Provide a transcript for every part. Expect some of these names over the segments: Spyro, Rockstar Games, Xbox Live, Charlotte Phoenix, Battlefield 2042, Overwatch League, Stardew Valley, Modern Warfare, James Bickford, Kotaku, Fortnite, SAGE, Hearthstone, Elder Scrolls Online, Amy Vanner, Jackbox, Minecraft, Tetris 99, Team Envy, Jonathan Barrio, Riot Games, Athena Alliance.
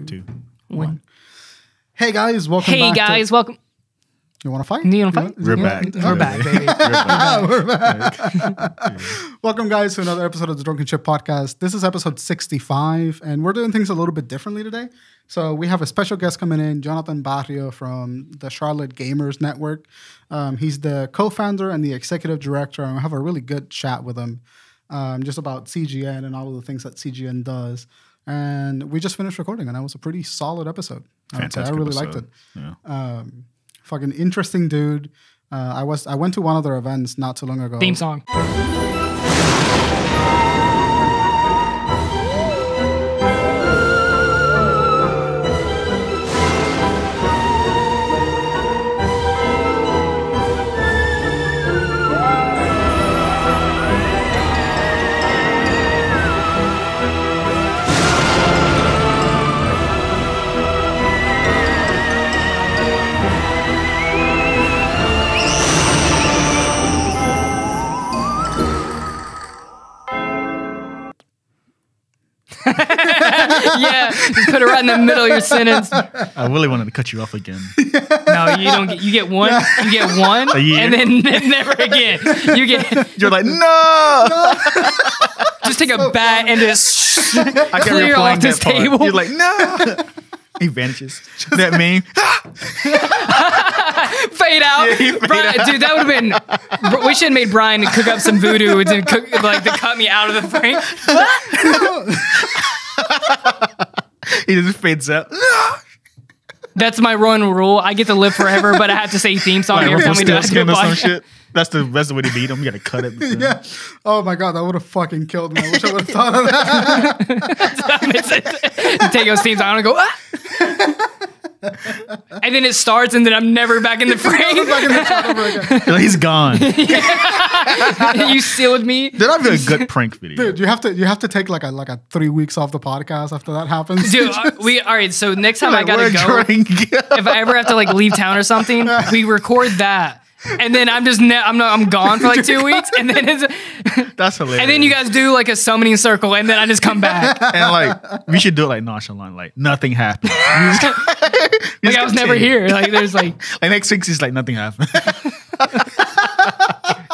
Two, one. Hey guys, welcome back. You want to fight? We're back, baby. We're back. Welcome, guys, to another episode of the Drunken Chip Podcast. This is episode 65, and we're doing things a little bit differently today. So we have a special guest coming in, Jonathan Barrio from the Charlotte Gamers Network. He's the co-founder and the executive director, and we have a really good chat with him just about CGN and all of the things that CGN does. And we just finished recording, and that was a pretty solid episode. Fantastic episode. I really liked it. Yeah. Fucking interesting dude. I went to one of their events not too long ago. Theme song. Yeah, just put it right in the middle of your sentence. I really wanted to cut you off again. No, you don't. You get one, and then never again. You're like, no. Just take a bat and just clear off this table. You're like, no. He vanishes. That meme. Fade out. Yeah, Brian, dude, that would have been... We should have made Brian cook up some voodoo and then to cut me out of the frame. He just fades out. That's my one rule. I get to live forever, but I have to say theme song every time we do some shit. That's the way to beat him. You gotta cut it. Yeah. Oh my god, that would have fucking killed me. I wish I would have thought of that. Take those themes on and go. Ah! And then it starts, and then I'm never back in the frame. He's gone. You sealed me. That'd be a good prank video, dude. You have to take like a 3 weeks off the podcast after that happens. Dude, all right. So next time I gotta go, if I ever have to leave town or something, we record that. And then I'm gone for like 2 weeks, and then that's hilarious. And then you guys do like a summoning circle, and then I just come back. And we should do it nonchalant, nothing happened. I was never here. There's next 6 years, nothing happened.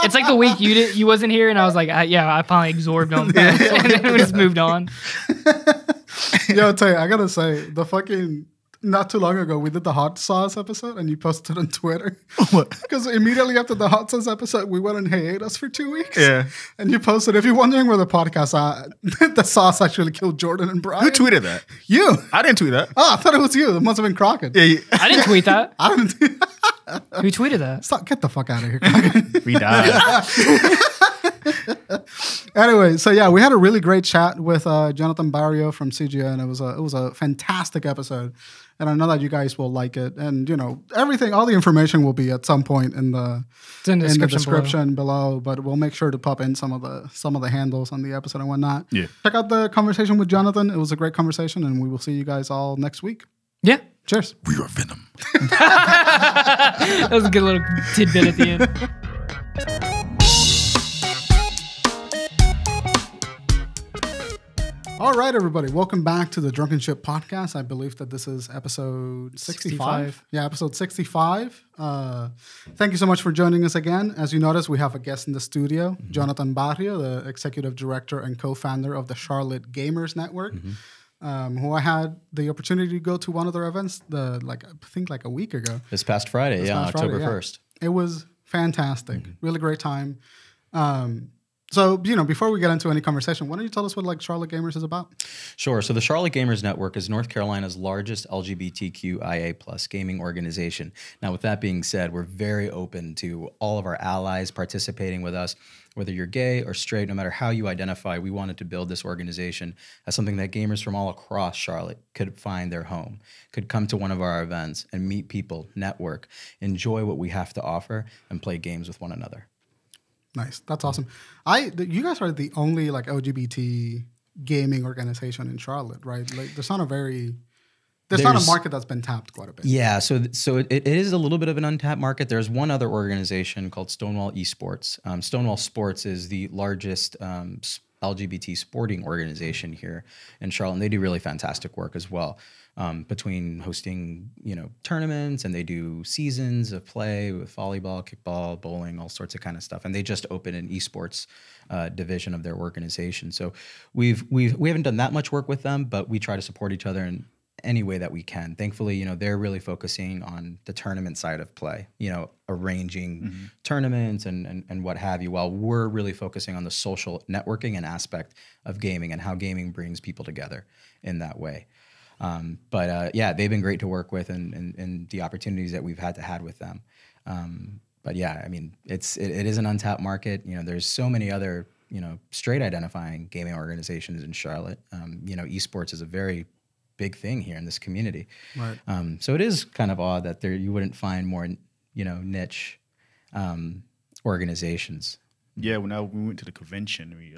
It's like the week you wasn't here, and I was like, I finally absorbed on that, and then we just moved on. Yo, I gotta say, the fucking... Not too long ago, we did the hot sauce episode, and you posted it on Twitter. What? Because immediately after the hot sauce episode, we went on hiatus for 2 weeks. Yeah. And you posted, if you're wondering where the podcast at, the sauce actually killed Jordan and Brian. Who tweeted that? You. I didn't tweet that. Oh, I thought it was you. It must have been Crockett. Yeah, I didn't tweet that. I didn't. Who tweeted that? Stop! Get the fuck out of here, Crockett. We died. Anyway, so yeah, we had a really great chat with Jonathan Barrio from CGN, and it was a fantastic episode. And I know that you guys will like it. And, everything, all the information will be at some point in the description below. But we'll make sure to pop in some of the handles on the episode and whatnot. Yeah. Check out the conversation with Jonathan. It was a great conversation, and we will see you guys all next week. Yeah. Cheers. We are Venom. That was a good little tidbit at the end. All right, everybody. Welcome back to the Drunken Chip Podcast. I believe that this is episode 65. Yeah, episode 65. Thank you so much for joining us again. As you notice, we have a guest in the studio, mm-hmm. Jonathan Barrio, the executive director and co-founder of the Charlotte Gamers Network, mm-hmm. Who I had the opportunity to go to one of their events, I think a week ago. This past Friday, October 1st. Yeah. It was fantastic. Mm-hmm. Really great time. So, before we get into any conversation, why don't you tell us what Charlotte Gamers is about? Sure. So the Charlotte Gamers Network is North Carolina's largest LGBTQIA+ gaming organization. Now, with that being said, we're very open to all of our allies participating with us. Whether you're gay or straight, no matter how you identify, we wanted to build this organization as something that gamers from all across Charlotte could find their home, could come to one of our events and meet people, network, enjoy what we have to offer, and play games with one another. Nice. That's awesome. You guys are the only LGBT gaming organization in Charlotte, right? There's not a market that's been tapped quite a bit. Yeah, so it is a little bit of an untapped market. There's one other organization called Stonewall eSports. Stonewall Sports is the largest LGBT sporting organization here in Charlotte, and they do really fantastic work as well. Between hosting, tournaments, and they do seasons of play with volleyball, kickball, bowling, all sorts of kind of stuff. And they just opened an esports division of their organization. So we haven't done that much work with them, but we try to support each other in any way that we can. Thankfully, they're really focusing on the tournament side of play, arranging mm-hmm. tournaments and what have you, while we're really focusing on the social networking and aspect of gaming and how gaming brings people together in that way. Yeah, they've been great to work with, and the opportunities that we've had to have with them. But yeah, I mean, it is an untapped market. There's so many other, straight identifying gaming organizations in Charlotte. Esports is a very big thing here in this community. Right. So it is kind of odd that you wouldn't find more, niche organizations. Yeah, when we went to the convention, we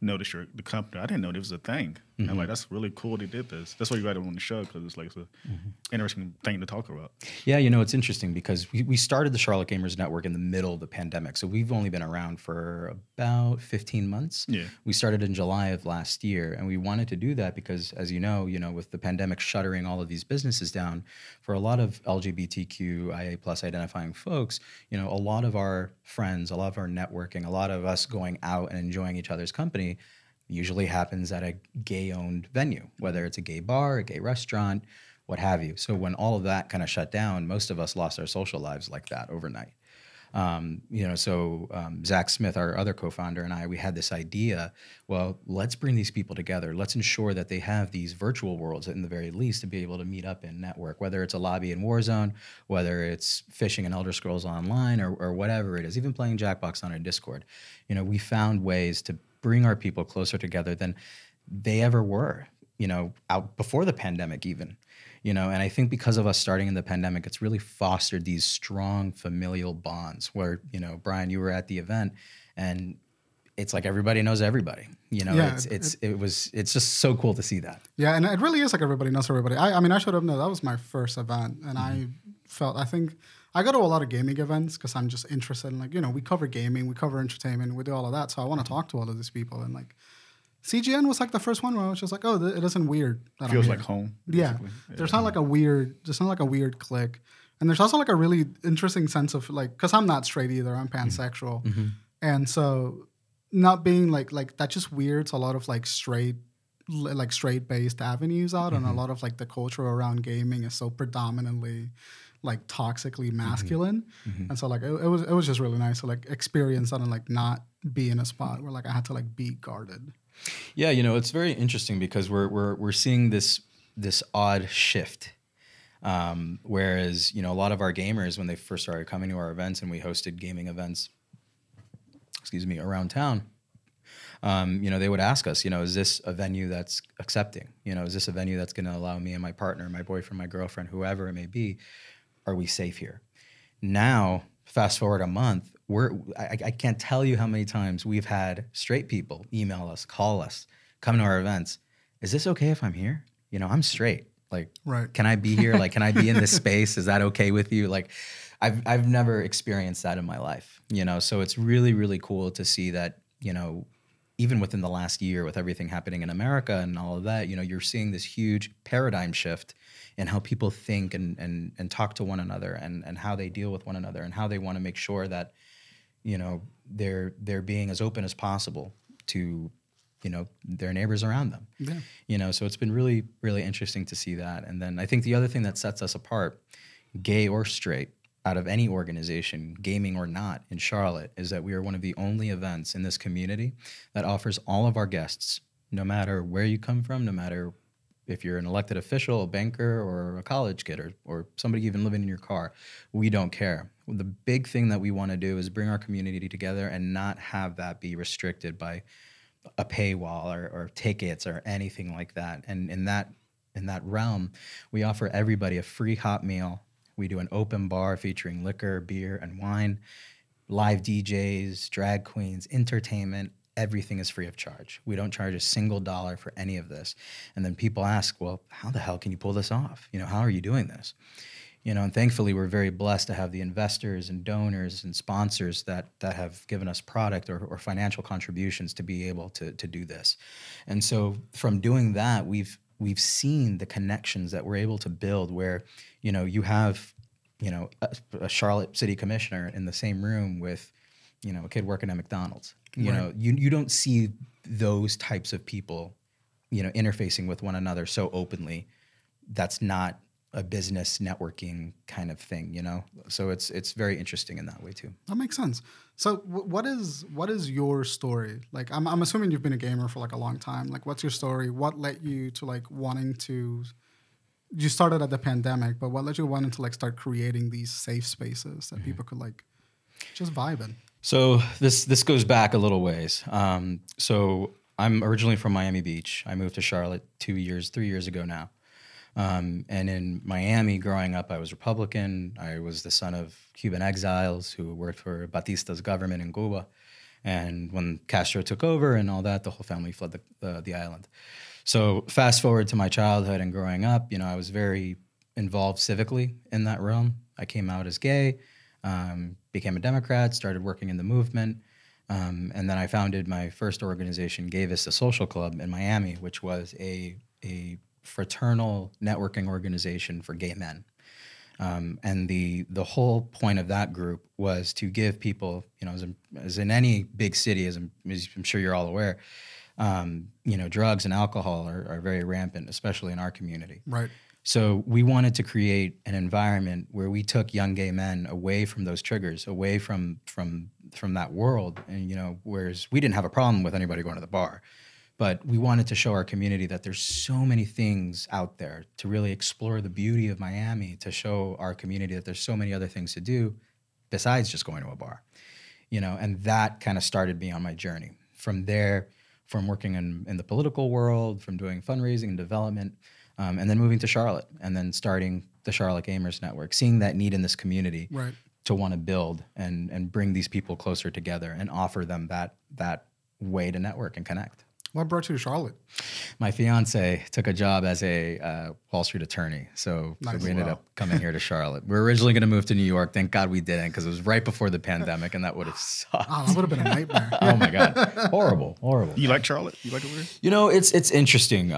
noticed the company. I didn't know there was a thing. Mm-hmm. I'm like, that's really cool they did this. That's why you got it on the show, because it's like an mm-hmm. interesting thing to talk about. Yeah, it's interesting because we started the Charlotte Gamers Network in the middle of the pandemic. So we've only been around for about 15 months. Yeah. We started in July of last year, and we wanted to do that because, as you know, with the pandemic shuttering all of these businesses down, for a lot of LGBTQIA+ identifying folks, a lot of our friends, a lot of our networking, a lot of us going out and enjoying each other's company usually happens at a gay-owned venue, whether it's a gay bar, a gay restaurant, what have you. So when all of that kind of shut down, most of us lost our social lives like that overnight. Zach Smith, our other co-founder, and I, we had this idea, well, let's bring these people together. Let's ensure that they have these virtual worlds, in the very least, to be able to meet up and network, whether it's a lobby in Warzone, whether it's fishing in Elder Scrolls Online, or whatever it is, even playing Jackbox on our Discord. We found ways to bring our people closer together than they ever were, out before the pandemic even, and I think because of us starting in the pandemic, it's really fostered these strong familial bonds where, Brian, you were at the event and it's like everybody knows everybody, yeah, it's just so cool to see that. Yeah, and it really is like everybody knows everybody. I mean, I should have known that was my first event, and mm-hmm. I go to a lot of gaming events because I'm just interested in, we cover gaming, we cover entertainment, we do all of that. So I want to talk to all of these people. And, CGN was, the first one where I was just like, oh, it isn't weird. That feels like home. Yeah. Basically. There's not, a weird click. And there's also, a really interesting sense of, because I'm not straight either. I'm pansexual. Mm-hmm. And so not being, that just weirds a lot of, straight-based avenues out. Mm-hmm. And a lot of, the culture around gaming is so predominantly toxically masculine. Mm-hmm. And so it was just really nice to experience that and not be in a spot where I had to be guarded. Yeah, it's very interesting because we're seeing this odd shift. Whereas, a lot of our gamers, when they first started coming to our events, and we hosted gaming events, around town, they would ask us, is this a venue that's accepting? Is this a venue that's going to allow me and my partner, my boyfriend, my girlfriend, whoever it may be, are we safe here? Now, fast forward a month, I can't tell you how many times we've had straight people email us, call us, come to our events. Is this okay if I'm here? I'm straight. Right. Can I be here? Can I be in this space? Is that okay with you? I've never experienced that in my life, so it's really, really cool to see that, even within the last year, with everything happening in America and all of that, you're seeing this huge paradigm shift in how people think and talk to one another and how they deal with one another and how they want to make sure that, they're being as open as possible to, their neighbors around them. Yeah. So it's been really, really interesting to see that. And then I think the other thing that sets us apart, gay or straight, out of any organization, gaming or not, in Charlotte, is that we are one of the only events in this community that offers all of our guests, no matter where you come from, no matter if you're an elected official, a banker, or a college kid, or somebody even living in your car, we don't care. The big thing that we want to do is bring our community together and not have that be restricted by a paywall or tickets or anything like that. And in that realm, we offer everybody a free hot meal. We do an open bar featuring liquor, beer, and wine, live DJs, drag queens, entertainment. Everything is free of charge. We don't charge a single dollar for any of this. And then people ask, well, how the hell can you pull this off? How are you doing this? You know, and thankfully we're very blessed to have the investors and donors and sponsors that have given us product or financial contributions to be able to do this. And so from doing that, we've seen the connections that we're able to build where, you know, you have, you know, a Charlotte city commissioner in the same room with, you know, a kid working at McDonald's. You know, you don't see those types of people, you know, interfacing with one another so openly. That's not a business networking kind of thing, you know? So it's very interesting in that way too. That makes sense. So what is your story? Like, I'm assuming you've been a gamer for like a long time. Like, what's your story? What led you to like wanting to, you started at the pandemic, but what led you wanting to like start creating these safe spaces that people could like just vibe in? So this goes back a little ways. So I'm originally from Miami Beach. I moved to Charlotte 3 years ago now. And in Miami, growing up, I was Republican. I was the son of Cuban exiles who worked for Batista's government in Cuba. And when Castro took over and all that, the whole family fled the island. So fast forward to my childhood and growing up, you know, I was very involved civically in that realm. I came out as gay, became a Democrat, started working in the movement. And then I founded my first organization, Gavis, the Social Club in Miami, which was a fraternal networking organization for gay men. And the whole point of that group was to give people, you know, as in any big city, as I'm sure you're all aware, you know, drugs and alcohol are very rampant, especially in our community. Right. So we wanted to create an environment where we took young gay men away from those triggers, away from that world. And, you know, whereas we didn't have a problem with anybody going to the bar. But we wanted to show our community that there's so many things out there, to really explore the beauty of Miami, to show our community that there's so many other things to do besides just going to a bar, you know, and that kind of started me on my journey. From there, from working in the political world, from doing fundraising and development, and then moving to Charlotte and then starting the Charlotte Gamers Network, seeing that need in this community to want to build and bring these people closer together and offer them that way to network and connect. What brought you to Charlotte? My fiance took a job as a Wall Street attorney, so, we ended up coming here to Charlotte. We were originally going to move to New York. Thank God we didn't, because it was right before the pandemic, and that would have sucked. Oh, that would have been a nightmare. Oh my God, horrible, horrible. You like Charlotte? You like it over here? You know, it's interesting.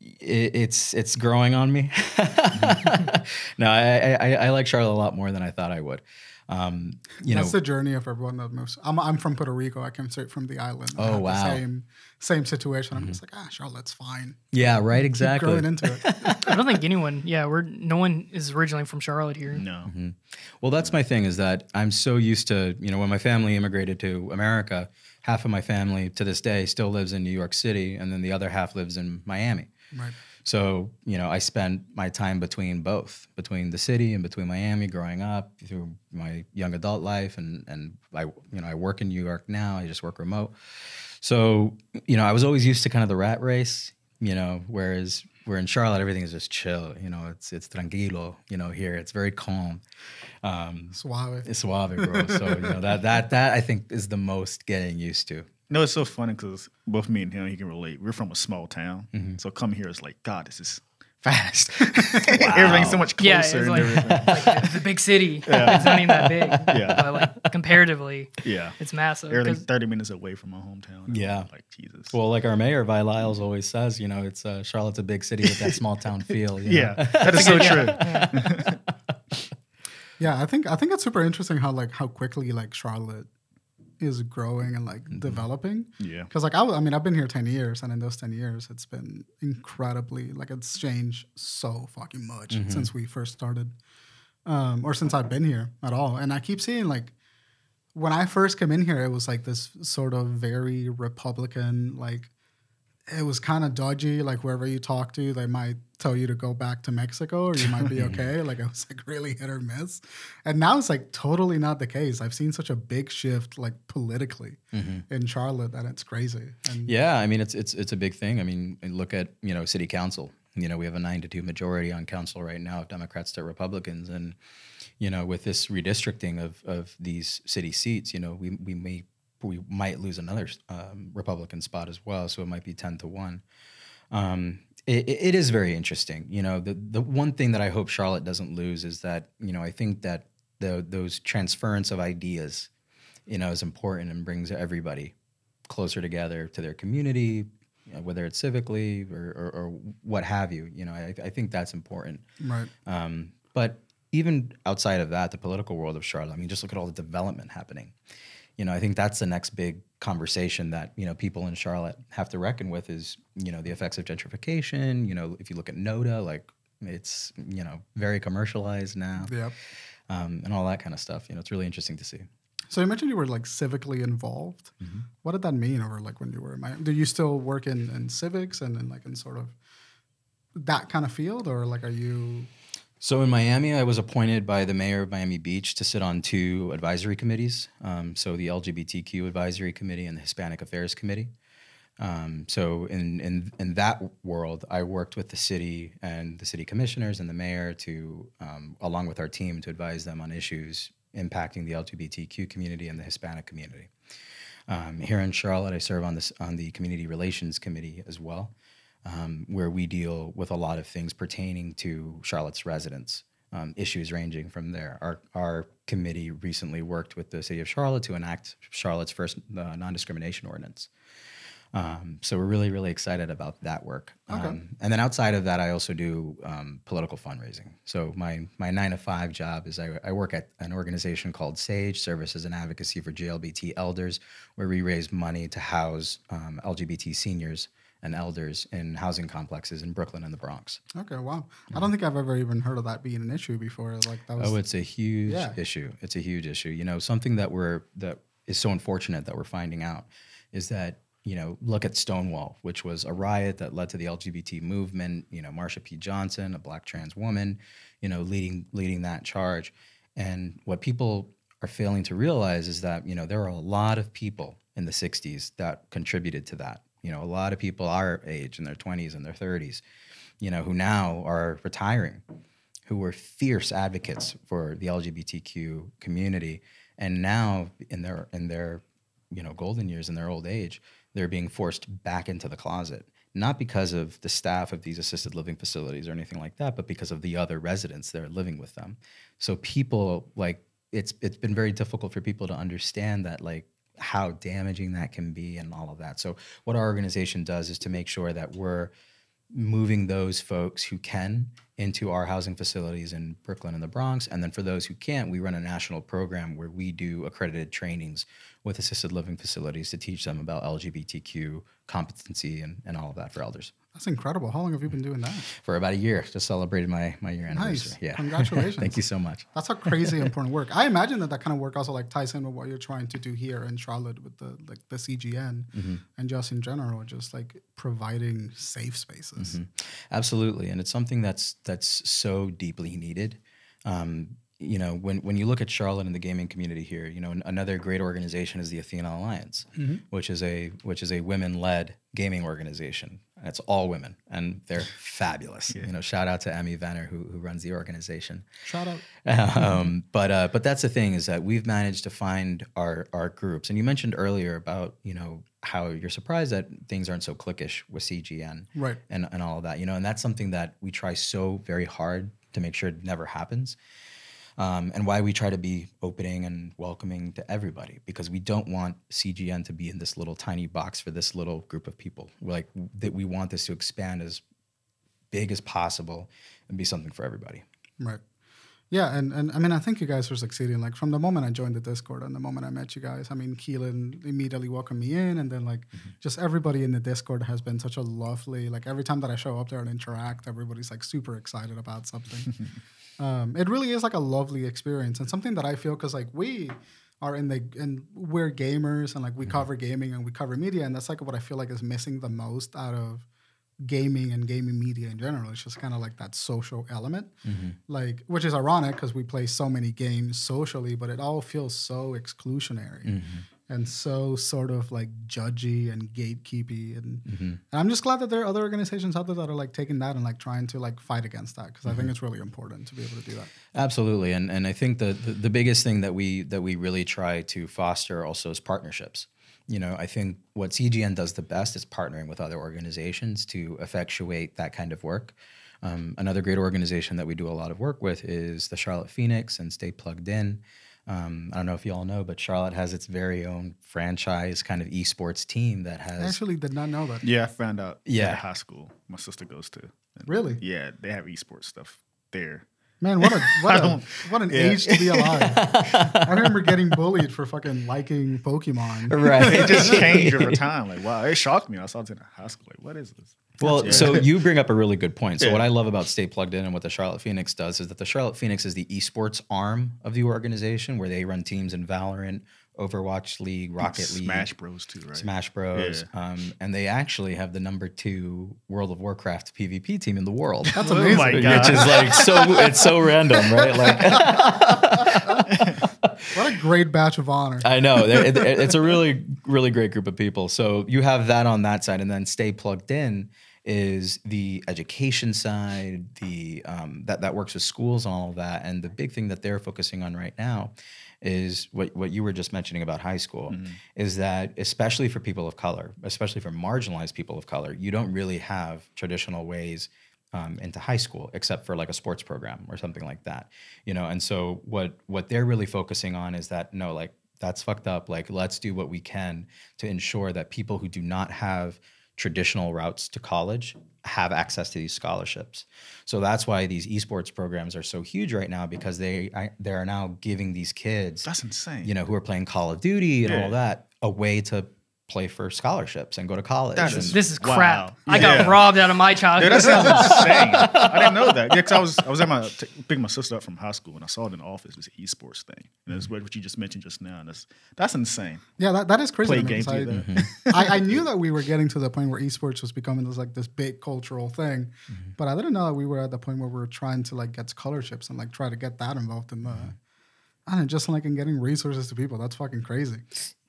It's growing on me. No, I like Charlotte a lot more than I thought I would. That's the journey of everyone that moves. I'm from Puerto Rico. I came straight from the island. Oh, wow. The same situation. I'm just like, Charlotte's fine. Yeah, right, exactly. Keep growing into it. I don't think anyone, no one is originally from Charlotte here. No. Well, that's my thing, is that I'm so used to, you know, when my family immigrated to America, half of my family to this day still lives in New York City, and then the other half lives in Miami. Right. So, you know, I spent my time between both, between the city and between Miami growing up through my young adult life. And I, you know, I work in New York now. I just work remote. So, you know, I was always used to kind of the rat race, you know, whereas we're in Charlotte, everything is just chill. You know, it's tranquilo, you know, here. It's very calm. Suave. It's suave, bro. So, you know, that I think is the most getting used to. No, it's so funny because both me and him, he can relate. We're from a small town. So come here, it's like, God, this is fast. Everything's so much closer. Yeah, it's like, the big city. Yeah. It's not even that big. Yeah. But like, comparatively, it's massive. Everything's 30 minutes away from my hometown. Yeah. Like, Jesus. Well, like our mayor, Vi Lyles, always says, you know, it's Charlotte's a big city with that small town feel. You know? That is so true. Yeah, I think it's super interesting how quickly like Charlotte is growing and like developing. Yeah. Because like I mean, I've been here 10 years, and in those 10 years, it's been incredibly, like, it's changed so fucking much since we first started, or since I've been here at all. And I keep seeing, like, when I first came in here, it was like this sort of very Republican, like, it was kind of dodgy. Like, wherever you talk to, they might tell you to go back to Mexico or you might be okay. Like, it was like really hit or miss. And now it's like totally not the case. I've seen such a big shift, like, politically in Charlotte, that it's crazy. And yeah, I mean, it's a big thing. I mean, look at, you know, city council. You know, we have a 9-2 majority on council right now of Democrats to Republicans. And, you know, with this redistricting of these city seats, you know, we might lose another Republican spot as well. So it might be 10-1. it is very interesting. You know, the one thing that I hope Charlotte doesn't lose is that, you know, I think that those transference of ideas, you know, is important and brings everybody closer together to their community, you know, whether it's civically or what have you. You know, I think that's important. Right. But even outside of that, the political world of Charlotte, I mean, just look at all the development happening. You know, I think that's the next big conversation that, you know, people in Charlotte have to reckon with is, you know, the effects of gentrification. You know, if you look at NODA, like it's, you know, very commercialized now. Yep. And all that kind of stuff. You know, it's really interesting to see. So you mentioned you were like civically involved. Mm-hmm. What did that mean over like when you were in Miami? Do you still work in civics and in like in sort of that kind of field, or like are you? So in Miami, I was appointed by the mayor of Miami Beach to sit on two advisory committees. So the LGBTQ advisory committee and the Hispanic Affairs Committee. So in that world, I worked with the city and the city commissioners and the mayor to, along with our team, to advise them on issues impacting the LGBTQ community and the Hispanic community. Here in Charlotte, I serve on the Community Relations Committee as well, where we deal with a lot of things pertaining to Charlotte's residents, issues ranging from there. Our committee recently worked with the city of Charlotte to enact Charlotte's first non-discrimination ordinance. So we're really, really excited about that work. Okay. And then outside of that, I also do political fundraising. So my 9-to-5 job is I work at an organization called SAGE, Services and Advocacy for GLBT Elders, where we raise money to house LGBT seniors and elders in housing complexes in Brooklyn and the Bronx. Okay, wow. Yeah. I don't think I've ever even heard of that being an issue before. Like that was, oh, it's a huge issue. It's a huge issue. You know, something that is so unfortunate that we're finding out is that, you know, look at Stonewall, which was a riot that led to the LGBT movement. You know, Marsha P. Johnson, a black trans woman, you know, leading that charge. And what people are failing to realize is that, you know, there are a lot of people in the 60s that contributed to that. You know, a lot of people our age in their 20s and their 30s, you know, who now are retiring, who were fierce advocates for the LGBTQ community. And now in their you know, golden years, in their old age, they're being forced back into the closet, not because of the staff of these assisted living facilities or anything like that, but because of the other residents that are living with them. So people, like, it's been very difficult for people to understand that, like, how damaging that can be and all of that. So what our organization does is to make sure that we're moving those folks who can into our housing facilities in Brooklyn and the Bronx. And then for those who can't, we run a national program where we do accredited trainings with assisted living facilities to teach them about LGBTQ competency and all of that for elders. That's incredible. How long have you been doing that? For about a year. Just celebrated my year anniversary. Nice. Yeah. Congratulations. Thank you so much. That's a crazy important work. I imagine that kind of work also like ties in with what you're trying to do here in Charlotte with the CGN and just in general, just like providing safe spaces. Absolutely. And it's something that's so deeply needed. You know, when you look at Charlotte and the gaming community here, you know, another great organization is the Athena Alliance, which is a women-led gaming organization. And it's all women, and they're fabulous. Yeah. You know, shout out to Amy Vanner who runs the organization. Shout out. But that's the thing, is that we've managed to find our groups. And you mentioned earlier about, you know, how you're surprised that things aren't so cliquish with CGN, right? And all of that. You know, and that's something that we try so very hard to make sure it never happens. And why we try to be opening and welcoming to everybody, because we don't want CGN to be in this little tiny box for this little group of people. We're like, that we want this to expand as big as possible and be something for everybody. Right. Yeah, and I mean, I think you guys were succeeding. Like from the moment I joined the Discord and the moment I met you guys, I mean, Keelan immediately welcomed me in, and then like just everybody in the Discord has been such a lovely, like every time that I show up there and interact, everybody's like super excited about something. It really is like a lovely experience, and something that I feel, because like we are we're gamers, and like we cover gaming and we cover media, and that's like what I feel like is missing the most out of gaming and gaming media in general. It's just kind of like that social element, like, which is ironic because we play so many games socially, but it all feels so exclusionary and so sort of like judgy and gatekeepy. And I'm just glad that there are other organizations out there that are like taking that and like trying to like fight against that, because I think it's really important to be able to do that. Absolutely. And I think the biggest thing that we really try to foster also is partnerships. you know, I think what CGN does the best is partnering with other organizations to effectuate that kind of work. Another great organization that we do a lot of work with is the Charlotte Phoenix and Stay Plugged In. I don't know if you all know, but Charlotte has its very own franchise kind of esports team that has... I actually did not know that. Yeah, I found out at high school my sister goes to. Really? Yeah, they have esports stuff there. Man, what an age to be alive. I remember getting bullied for fucking liking Pokemon. Right. It just changed over time. Like, wow, it shocked me. I saw it in high school. Like, what is this? Well, so you bring up a really good point. So what I love about Stay Plugged In and what the Charlotte Phoenix does is that the Charlotte Phoenix is the esports arm of the organization where they run teams in Valorant, Overwatch League, Rocket League. Smash Bros too, right? Smash Bros. Yeah. And they actually have the #2 World of Warcraft PvP team in the world. That's amazing. Oh my God. Which is like, it's so random, right? Like, what a great batch of honor. I know. It's a really, really great group of people. So you have that on that side, and then Stay Plugged In is the education side, the that works with schools and all of that. And the big thing that they're focusing on right now is what you were just mentioning about high school, mm-hmm. is that especially for people of color, especially for marginalized people of color, you don't really have traditional ways into high school except for like a sports program or something like that, you know. And so what they're really focusing on is that, no, like, that's fucked up. Like, let's do what we can to ensure that people who do not have traditional routes to college have access to these scholarships. So that's why these esports programs are so huge right now, because they are now giving these kids, that's insane, you know, who are playing Call of Duty and all that, a way to play for scholarships and go to college. This is crap. Wow. I got robbed out of my childhood. Dude, that sounds insane. I didn't know that. Yeah, 'cause I was at picking my sister up from high school, and I saw it in the office. It was an esports thing, and it's what you just mentioned just now. And that's insane. Yeah, that is crazy. Play games. I knew that we were getting to the point where esports was becoming this big cultural thing, mm-hmm. but I didn't know that we were at the point where we were trying to get scholarships and try to get that involved in the. Mm-hmm. And getting resources to people. That's fucking crazy.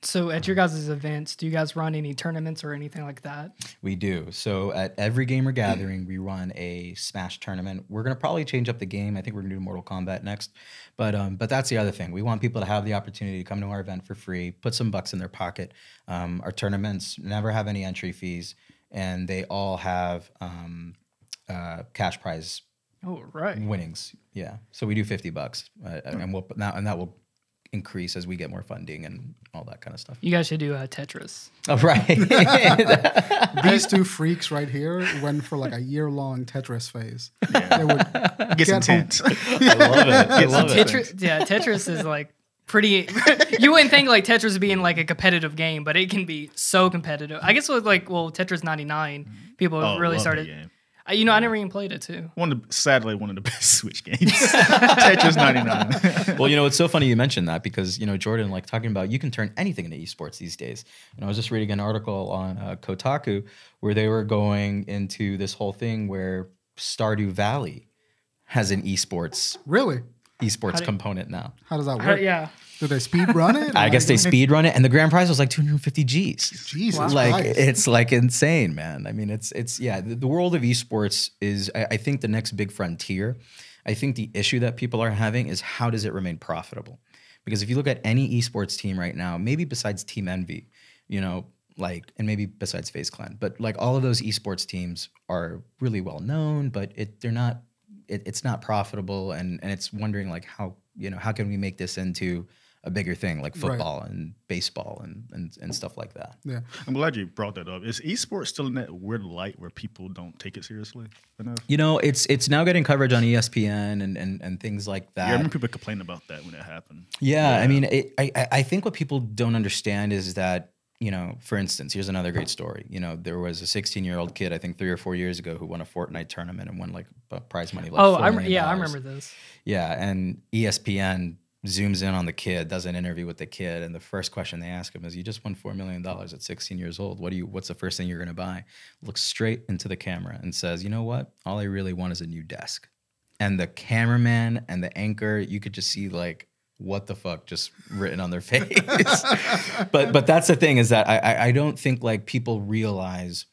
So at your guys' events, do you guys run any tournaments or anything like that? We do. So at every gamer gathering, we run a Smash tournament. We're going to probably change up the game. I think we're going to do Mortal Kombat next. But that's the other thing. We want people to have the opportunity to come to our event for free, put some bucks in their pocket. Our tournaments never have any entry fees, and they all have cash prize winnings. Yeah. So we do $50, and that will increase as we get more funding and all that kind of stuff. You guys should do Tetris. Oh, right. These two freaks right here went for like a year-long Tetris phase. Yeah. They would get intense. I love it. I love Tetris. Yeah, Tetris is like pretty. You wouldn't think like Tetris being like a competitive game, but it can be so competitive. I guess with Tetris 99, people really started. You know, I never even played it too. Sadly, one of the best Switch games, Tetris 99. Well, you know, it's so funny you mentioned that, because, you know, Jordan, like, talking about you can turn anything into esports these days. And I was just reading an article on Kotaku where they were going into this whole thing where Stardew Valley has an esports component now. How does that work? Yeah. Do they speed run it? I guess they speed run it, and the grand prize was like 250 Gs. Jesus, wow. It's like insane, man. I mean, the world of esports is, I think, the next big frontier. I think the issue that people are having is, how does it remain profitable? Because if you look at any esports team right now, maybe besides Team Envy, you know, and maybe besides FaZe Clan, but all of those esports teams are really well known, but it's not profitable, and it's wondering how, you know, how can we make this into a bigger thing, like football and baseball and stuff like that. Yeah, I'm glad you brought that up. Is esports still in that weird light where people don't take it seriously enough? You know, it's now getting coverage on ESPN and things like that. Yeah, I remember people complained about that when it happened. Yeah, yeah. I mean, I think what people don't understand is that, you know, for instance, here's another great story. You know, there was a 16-year-old kid, I think 3 or 4 years ago, who won a Fortnite tournament and won prize money. Like, I remember this. Yeah, and ESPN zooms in on the kid, does an interview with the kid, and the first question they ask him is, "You just won $4 million at 16 years old. What's the first thing you're gonna buy?" Looks straight into the camera and says, "You know what? All I really want is a new desk." And the cameraman and the anchor, you could just see what the fuck just written on their face. but that's the thing, is that I don't think people realize,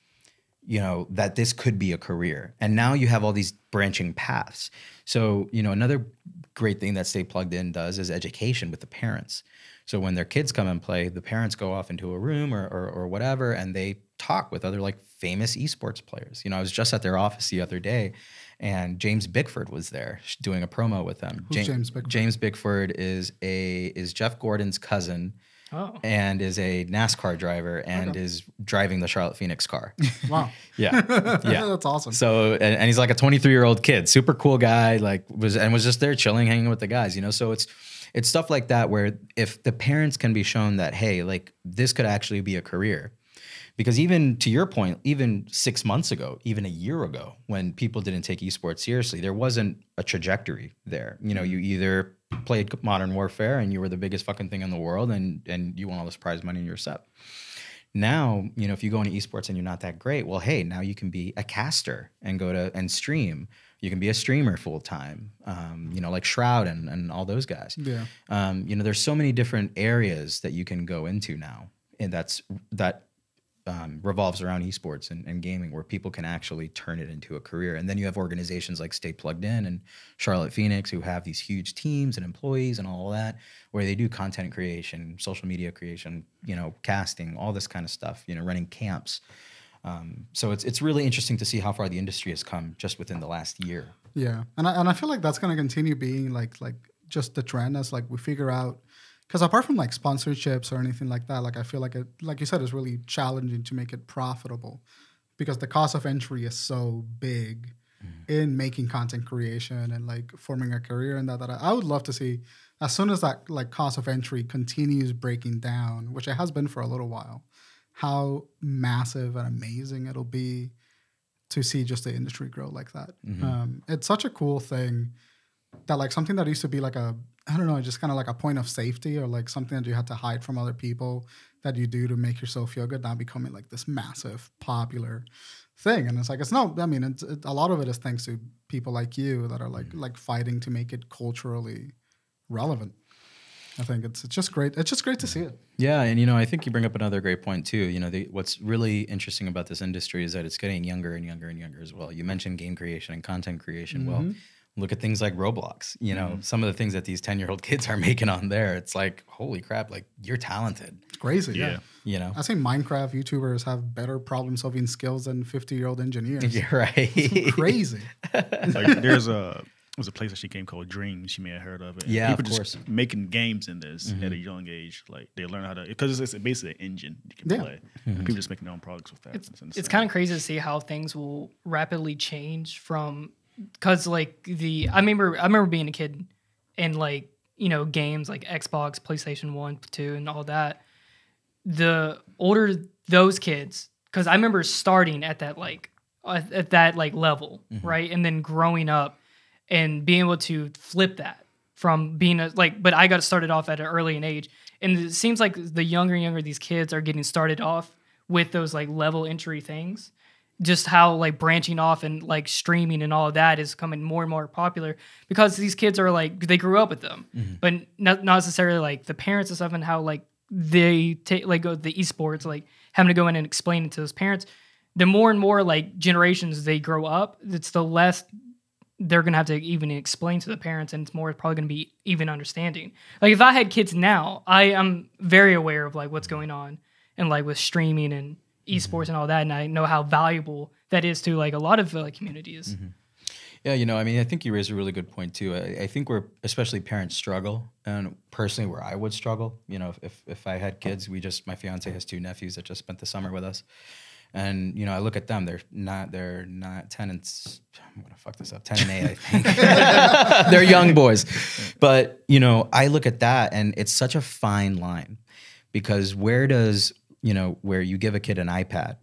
you know, that this could be a career. And now you have all these branching paths. So, you know, another great thing that Stay Plugged In does is education with the parents. So when their kids come and play, the parents go off into a room or whatever, and they talk with other like famous esports players. You know, I was just at their office the other day, and James Bickford was there doing a promo with them. Who's James Bickford? James Bickford is Jeff Gordon's cousin. Oh. And is a NASCAR driver and is driving the Charlotte Phoenix car. Wow. Yeah. Yeah. That's awesome. So, and he's like a 23-year-old kid, super cool guy, like was just there chilling, hanging with the guys, you know? So it's stuff like that where if the parents can be shown that, hey, like this could actually be a career. Because even to your point, even 6 months ago, even a year ago, when people didn't take esports seriously, there wasn't a trajectory there. You know, you either played Modern Warfare and you were the biggest fucking thing in the world and you won all this prize money and you're set. Now, you know, if you go into esports and you're not that great, well, hey, now you can be a caster and go to and stream. You can be a streamer full time, you know, like Shroud and all those guys. Yeah. You know, there's so many different areas that you can go into now, and that revolves around esports and gaming, where people can actually turn it into a career. And then you have organizations like Stay Plugged In and Charlotte Phoenix, who have these huge teams and employees and all that, where they do content creation, social media creation, you know, casting, all this kind of stuff, you know, running camps. So it's really interesting to see how far the industry has come just within the last year. Yeah, and I feel like that's going to continue being like just the trend as like we figure out. Because apart from like sponsorships or anything like that, like I feel like it, like you said, it's really challenging to make it profitable, because the cost of entry is so big in making content creation and like forming a career in that. That I would love to see, as soon as that like cost of entry continues breaking down, which it has been for a little while, how massive and amazing it'll be to see just the industry grow like that. It's such a cool thing that like something that used to be like a, I don't know, just kind of like a point of safety or like something that you had to hide from other people that you do to make yourself feel good, now becoming like this massive popular thing. And it's like, it's not, I mean, it's a lot of it is thanks to people like you that are like fighting to make it culturally relevant. I think it's just great. It's just great to see it. Yeah. And, you know, I think you bring up another great point too. You know, what's really interesting about this industry is that it's getting younger and younger and younger as well. You mentioned game creation and content creation. Well, look at things like Roblox, you know, some of the things that these 10-year-old kids are making on there. It's like, holy crap, like you're talented. It's crazy. Yeah. You know, I say Minecraft YouTubers have better problem solving skills than 50-year-old engineers. Yeah, right. It's crazy. Like there was a place actually game called Dreams. You may have heard of it. And yeah, people of course. Just making games in this at a young age. Like they learn how to, because it's basically an engine you can play. People just making their own products with that. It's kind of crazy to see how things will rapidly change from, because like I remember being a kid and like, you know, games like Xbox, PlayStation 1, 2 and all that. The older those kids, because I remember starting at that level, right? And then growing up and being able to flip that from being but I got started off at an early age. And it seems like the younger and younger these kids are getting started off with those like level entry things. Just how like branching off and like streaming and all of that is becoming more and more popular, because these kids are like, they grew up with them, but not necessarily like the parents and stuff, and how like they go to the esports, like having to go in and explain it to those parents. The more and more like generations they grow up, it's the less they're going to have to even explain to the parents, and it's more probably going to be even understanding. Like if I had kids now, I am very aware of like what's going on and like with streaming and esports and all that, and I know how valuable that is to like a lot of like communities. Yeah, you know, I mean, I think you raised a really good point too. I think where especially parents struggle, and personally where I would struggle, you know, if I had kids, my fiance has 2 nephews that just spent the summer with us, and you know, I look at them, they're not 10 and I'm gonna fuck this up, 10 and 8, I think. They're young boys, but you know, I look at that and it's such a fine line, because where you give a kid an iPad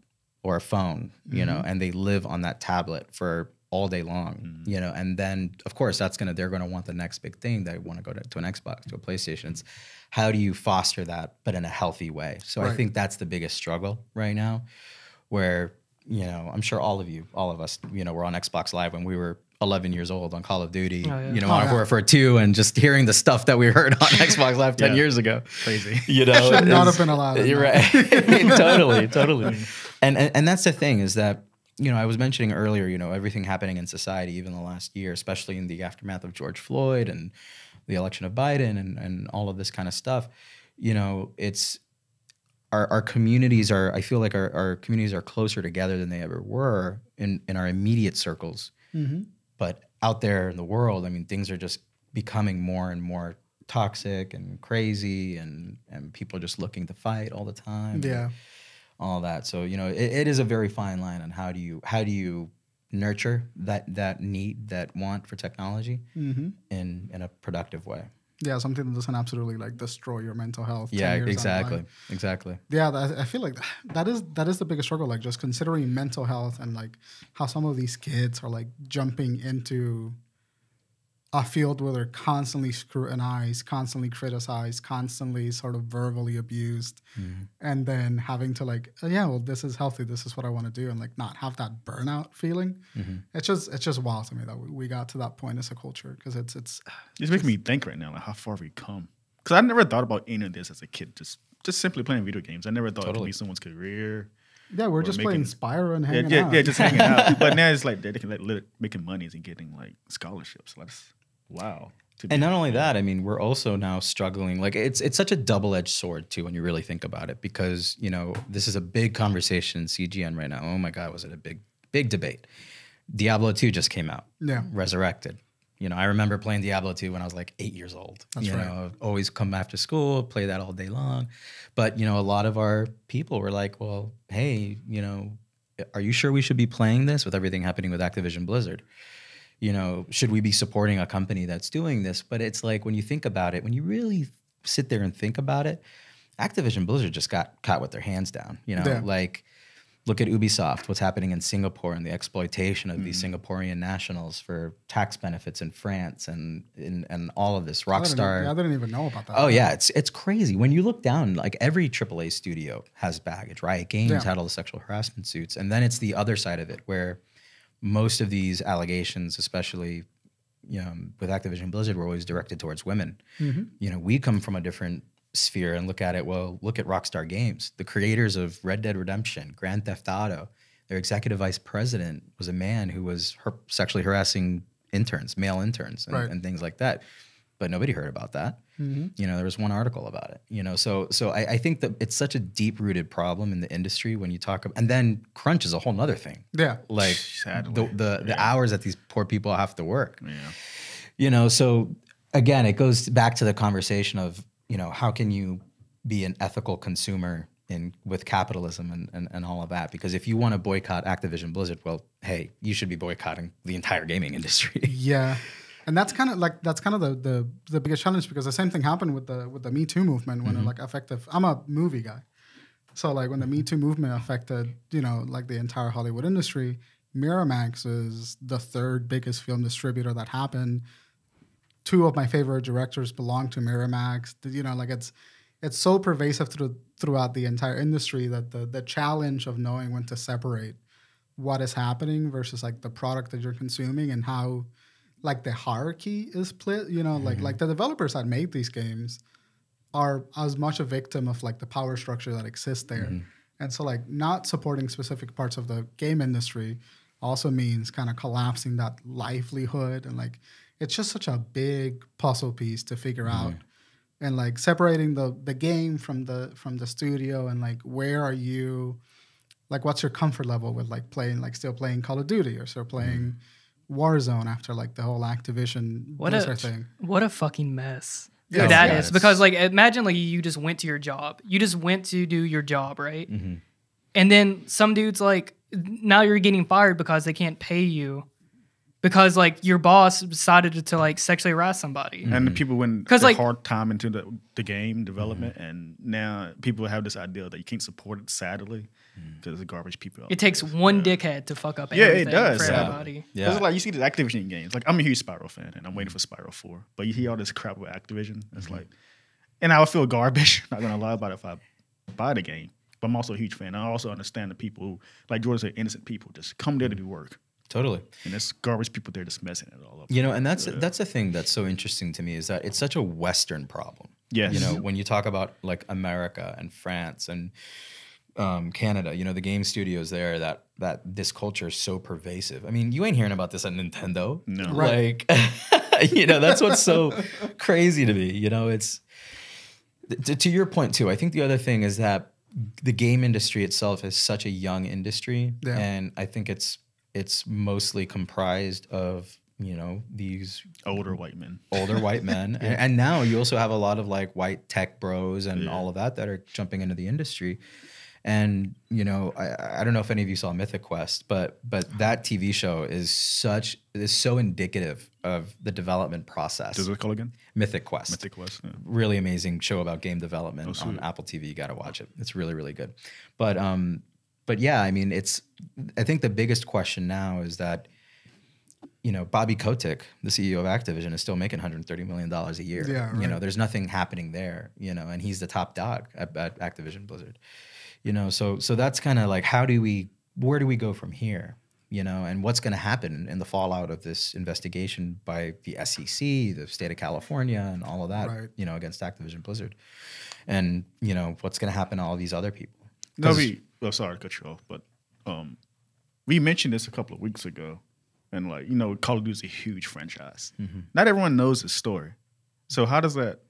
or a phone, you know, and they live on that tablet for all day long, you know, and then of course they're gonna want the next big thing. They want to go to an Xbox, to a PlayStation. It's how do you foster that, but in a healthy way? So I think that's the biggest struggle right now, where, you know, I'm sure all of us, you know, were on Xbox Live when we were 11 years old on Call of Duty, you know, for 2, and just hearing the stuff that we heard on Xbox Live 10 years ago. Crazy. You know, it should not have been allowed. You're right. Totally, totally. And that's the thing, is that, you know, I was mentioning earlier, you know, everything happening in society, even the last year, especially in the aftermath of George Floyd and the election of Biden and all of this kind of stuff, you know, it's our communities are, I feel like our communities are closer together than they ever were in our immediate circles. Mm-hmm. But out there in the world, I mean, things are just becoming more and more toxic and crazy, and people just looking to fight all the time. Yeah. All that. So, you know, it is a very fine line on how do you nurture that need, that want for technology, mm-hmm, in a productive way. Yeah, something that doesn't absolutely like destroy your mental health. Yeah, exactly. Yeah, I feel like that is the biggest struggle. Like just considering mental health and like how some of these kids are like jumping into a field where they're constantly scrutinized, constantly criticized, constantly sort of verbally abused, mm-hmm, and then having to like, oh, yeah, well, this is healthy. This is what I want to do, and like not have that burnout feeling. Mm-hmm. It's just wild to me that we got to that point as a culture, because it's making me think right now like how far we've come. Because I never thought about any of this as a kid. Just simply playing video games. I never thought it would be someone's career. Yeah, we're just playing Spyro and hanging out. Yeah, just hanging out. But now it's like they can like making monies and getting like scholarships. That's wow. And not only that, I mean, we're also now struggling. Like it's such a double-edged sword too when you really think about it, because you know this is a big conversation in CGN right now. Oh my God, was it a big debate? Diablo 2 just came out. Yeah, Resurrected. You know, I remember playing Diablo 2 when I was like 8 years old. That's right. You know, always come after school, play that all day long. But, you know, a lot of our people were like, well, hey, you know, are you sure we should be playing this with everything happening with Activision Blizzard? You know, should we be supporting a company that's doing this? But it's like when you think about it, when you really sit there and think about it, Activision Blizzard just got caught with their hands down, you know, yeah. Like look at Ubisoft, what's happening in Singapore and the exploitation of, mm-hmm, these Singaporean nationals for tax benefits in France and all of this. Rockstar. I didn't even know about that. Oh, yeah. It's crazy. When you look down, like every AAA studio has baggage. Riot Games, yeah, had all the sexual harassment suits. And then it's the other side of it where most of these allegations, especially you know, with Activision Blizzard, were always directed towards women. Mm-hmm. You know, we come from a different sphere and look at it. Well, look at Rockstar Games, the creators of Red Dead Redemption, Grand Theft Auto. Their executive vice president was a man who was sexually harassing interns, male interns, and, right, and things like that. But nobody heard about that. Mm-hmm. You know, there was one article about it. You know, so I think that it's such a deep-rooted problem in the industry when you talk about, and then crunch is a whole nother thing. Yeah, like the hours that these poor people have to work. Yeah, you know. So again, it goes back to the conversation of, you know, how can you be an ethical consumer with capitalism and all of that? Because if you want to boycott Activision Blizzard, well, hey, you should be boycotting the entire gaming industry. Yeah, and that's kind of the biggest challenge, because the same thing happened with the Me Too movement when, mm-hmm, it like affected. I'm a movie guy, so like when the Me Too movement affected, you know, like the entire Hollywood industry, Miramax is the third biggest film distributor that happened. Two of my favorite directors belong to Miramax. You know, like it's so pervasive throughout the entire industry that the challenge of knowing when to separate what is happening versus like the product that you're consuming and how like the hierarchy is split. You know, mm-hmm, like the developers that made these games are as much a victim of like the power structure that exists there. Mm-hmm. And so like not supporting specific parts of the game industry also means kind of collapsing that livelihood, and like it's just such a big puzzle piece to figure out, yeah, and like separating the game from the studio, and like where are you, like what's your comfort level with like playing, like still playing Call of Duty or still playing, mm, Warzone after like the whole Activision Blizzard thing. What a fucking mess. Yeah. That is, because like imagine like you just went to your job, you just went to do your job, right? Mm-hmm. And then some dude's like, now you're getting fired because they can't pay you, because like your boss decided to like sexually harass somebody, and the people went a hard time into the game development, mm-hmm, and now people have this idea that you can't support it, sadly, because of the garbage people. It takes one dickhead to fuck up. Yeah, it does. For everybody. Yeah, it's like you see these Activision games. Like I'm a huge Spyro fan, and I'm waiting for Spyro 4, but you hear all this crap with Activision. It's, mm-hmm, like, and I would feel garbage. Not gonna lie about it if I buy the game, but I'm also a huge fan. I also understand the people who, like Jordan said, innocent people just come there to do work. Totally. And it's garbage people there just messing it all up. You know, and that's the thing that's so interesting to me, is that it's such a Western problem. Yes. You know, when you talk about like America and France and Canada, you know, the game studios there, that this culture is so pervasive. I mean, you ain't hearing about this at Nintendo. No. Right. Like, you know, that's what's so crazy to me. You know, it's To your point too, I think the other thing is that the game industry itself is such a young industry, yeah. and I think it's mostly comprised of, you know, these older white men, yeah. and now you also have a lot of like white tech bros and yeah. all of that are jumping into the industry. And, you know, I don't know if any of you saw Mythic Quest, but that TV show is so indicative of the development process. Does it call again? Mythic Quest. Mythic Quest. Yeah. Really amazing show about game development on Apple TV. You got to watch it. It's really, really good. But yeah, I mean, I think the biggest question now is that, you know, Bobby Kotick, the CEO of Activision, is still making $130 million a year. Yeah, right. You know, there's nothing happening there, you know, and he's the top dog at Activision Blizzard. You know, so that's kind of like, where do we go from here? You know, and what's going to happen in the fallout of this investigation by the SEC, the state of California, and all of that, right. you know, against Activision Blizzard, and you know what's going to happen to all these other people? No, sorry to cut you off, but we mentioned this a couple of weeks ago, and like, you know, Call of Duty is a huge franchise. Mm-hmm. Not everyone knows the story, so how does that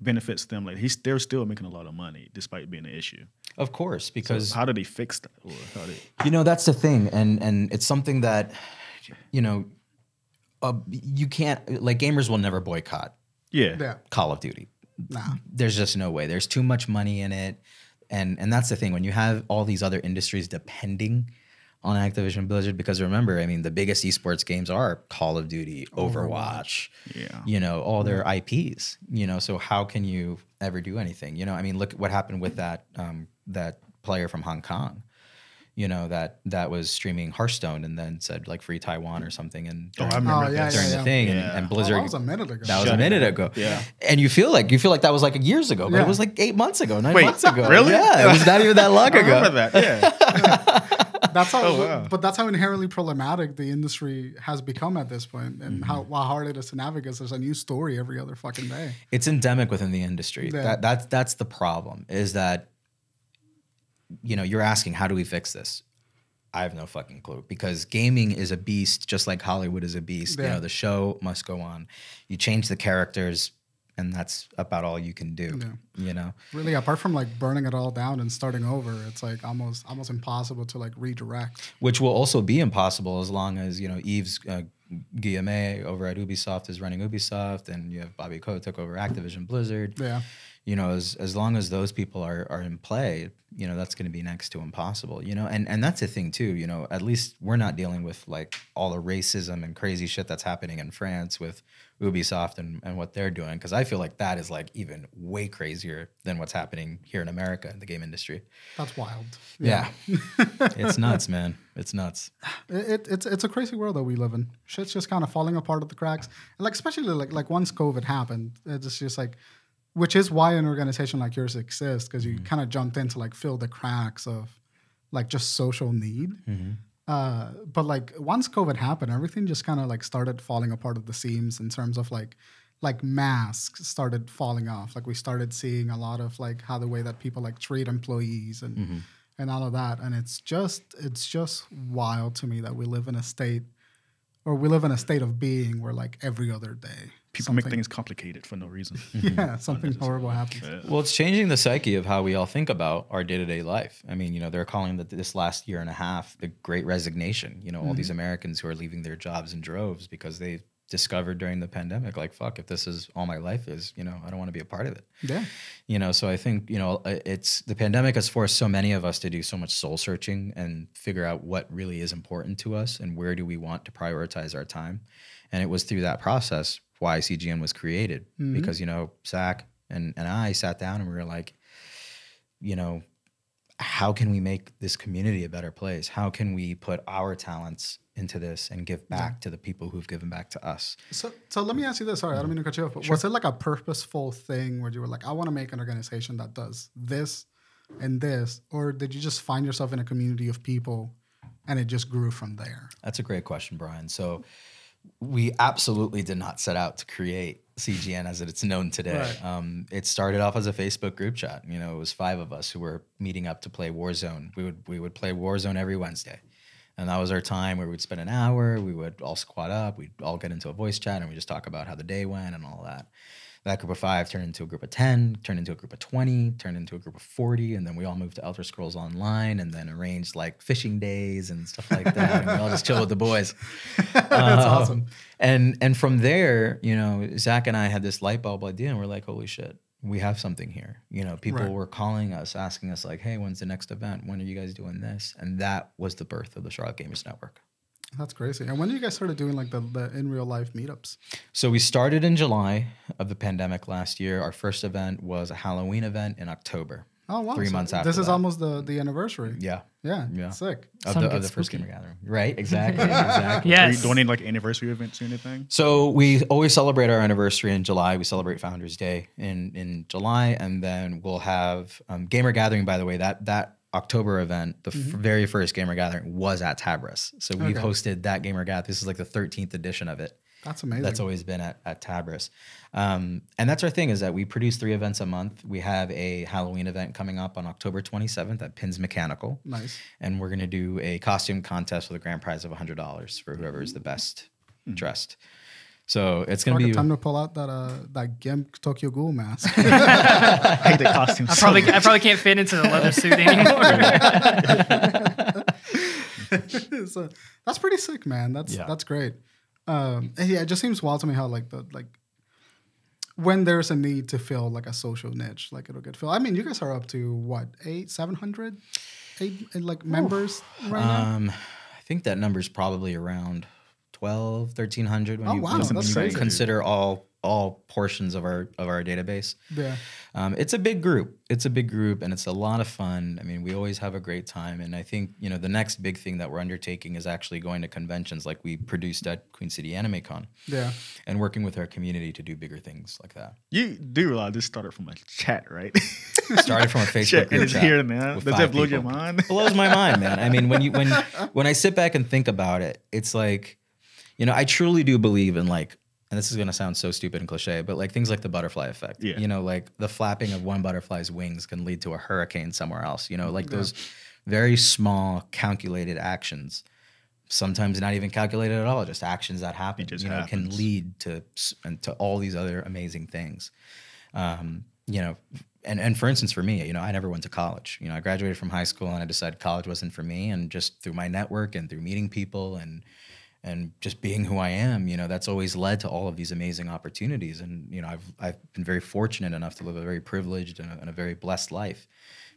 benefits them? Like they're still making a lot of money despite being an issue. Of course, because so how do they fix that? Or how do they... You know, that's the thing, and it's something that, you know, you can't, like, gamers will never boycott. Yeah. yeah. Call of Duty. Nah. There's just no way. There's too much money in it, and that's the thing. When you have all these other industries depending on Activision Blizzard, because remember, I mean, the biggest esports games are Call of Duty, Overwatch, yeah. you know, all their IPs, you know, so how can you ever do anything? You know, I mean, look what happened with that that player from Hong Kong, you know, that was streaming Hearthstone and then said like free Taiwan or something, and during, the thing, yeah. and Blizzard. Oh, that was a minute ago. Yeah. And you feel like that was like years ago, but yeah. it was like 8 months ago, 9 months ago. Really? Yeah, it was not even that long ago. I remember that. Yeah. That's how, but that's how inherently problematic the industry has become at this point, and how hard it is to navigate. There's a new story every other fucking day. It's endemic within the industry. Yeah. That's the problem. Is that, you know, you're asking how do we fix this? I have no fucking clue, because gaming is a beast, just like Hollywood is a beast. Yeah. You know, the show must go on. You change the characters, and that's about all you can do, yeah. you know? Really, apart from like burning it all down and starting over, it's like almost impossible to like redirect. Which will also be impossible as long as, you know, Yves Guillemot over at Ubisoft is running Ubisoft, and you have Bobby Kotick over Activision Blizzard. Yeah. You know, as long as those people are in play, you know, that's gonna be next to impossible, you know? And that's the thing too, you know, at least we're not dealing with like all the racism and crazy shit that's happening in France with Ubisoft and what they're doing. Cause I feel like that is like even way crazier than what's happening here in America in the game industry. That's wild. Yeah. yeah. It's nuts, man. It's nuts. It's a crazy world that we live in. Shit's just kind of falling apart at the cracks. And like, especially like once COVID happened, it's just like, which is why an organization like yours exists, because you kind of jumped in to like fill the cracks of like just social need. But like once COVID happened, everything just kind of like started falling apart at the seams in terms of like masks started falling off. Like we started seeing a lot of like how the way that people like treat employees and all of that. And it's just wild to me that we live in a state of being where like every other day. People make things complicated for no reason. Yeah, something horrible happens. Yeah. Well, it's changing the psyche of how we all think about our day-to-day life. I mean, you know, they're calling this last year and a half the Great Resignation. You know, all these Americans who are leaving their jobs in droves because they discovered during the pandemic, like, fuck, if this is all my life is, you know, I don't want to be a part of it. Yeah. You know, so I think, you know, the pandemic has forced so many of us to do so much soul searching and figure out what really is important to us and where do we want to prioritize our time. And it was through that process why CGN was created, because, you know, Zach and I sat down and we were like, you know, how can we make this community a better place? How can we put our talents into this and give back to the people who've given back to us? So let me ask you this. Sorry, I don't mean to cut you off, but was it like a purposeful thing where you were like, I want to make an organization that does this and this, or did you just find yourself in a community of people and it just grew from there? That's a great question, Brian. So we absolutely did not set out to create CGN as it's known today. Right. It started off as a Facebook group chat. You know, it was 5 of us who were meeting up to play Warzone. We would play Warzone every Wednesday. And that was our time where we'd spend an hour, we would all squat up, we'd all get into a voice chat, and we just talk about how the day went and all that. That group of 5 turned into a group of 10, turned into a group of 20, turned into a group of 40, and then we all moved to Elder Scrolls Online and then arranged like fishing days and stuff like that. And we all just chill with the boys. That's awesome. And from there, you know, Zach and I had this light bulb idea, and we're like, holy shit, we have something here. You know, people were calling us, asking us like, hey, when's the next event? When are you guys doing this? And that was the birth of the Charlotte Gamers Network. That's crazy. And when did you guys start doing like the in real life meetups? So we started in July of the pandemic last year. Our first event was a Halloween event in October. Oh, wow. 3 months after. This is almost the anniversary. Yeah. Yeah. Yeah. Sick. Of the first gamer gathering. Right. Exactly. Exactly. Yes. Do we need like anniversary events or anything? So we always celebrate our anniversary in July. We celebrate Founders Day in July, and then we'll have gamer gathering. By the way, that October event, the very first gamer gathering was at Tabris. So we've hosted that gamer gathering. This is like the 13th edition of it. That's amazing. That's always been at Tabris. And that's our thing, is that we produce 3 events a month. We have a Halloween event coming up on October 27th at Pins Mechanical. Nice. And we're going to do a costume contest with a grand prize of $100 for whoever is the best dressed. So it's gonna be time to pull out that that GIMP Tokyo Ghoul mask. I hate the costume. I probably can't fit into the leather suit anymore. So that's pretty sick, man. That's great. Yeah, it just seems wild to me how like when there's a need to fill like a social niche, like it'll get filled. I mean, you guys are up to what, 700 like members right now? I think that number's probably around 1,300 when you consider all portions of our database. Yeah, it's a big group. It's a big group, and it's a lot of fun. I mean, we always have a great time, and I think you know the next big thing that we're undertaking is actually going to conventions, like we produced at Queen City Anime Con. Yeah, and working with our community to do bigger things like that. You do realize this started from a chat, right? Started from a Facebook group chat. Here now. Does that blow your mind? Blows my mind, man. I mean, when I sit back and think about it, it's like, you know, I truly do believe in like, and this is going to sound so stupid and cliche, but like things like the butterfly effect, you know, like the flapping of one butterfly's wings can lead to a hurricane somewhere else, you know, like those very small calculated actions, sometimes not even calculated at all, just actions that happen, you know, can lead to all these other amazing things. You know, and for instance, for me, you know, I never went to college. You know, I graduated from high school and I decided college wasn't for me, and just through my network and through meeting people and just being who I am, you know, that's always led to all of these amazing opportunities. And, you know, I've been very fortunate enough to live a very privileged and a very blessed life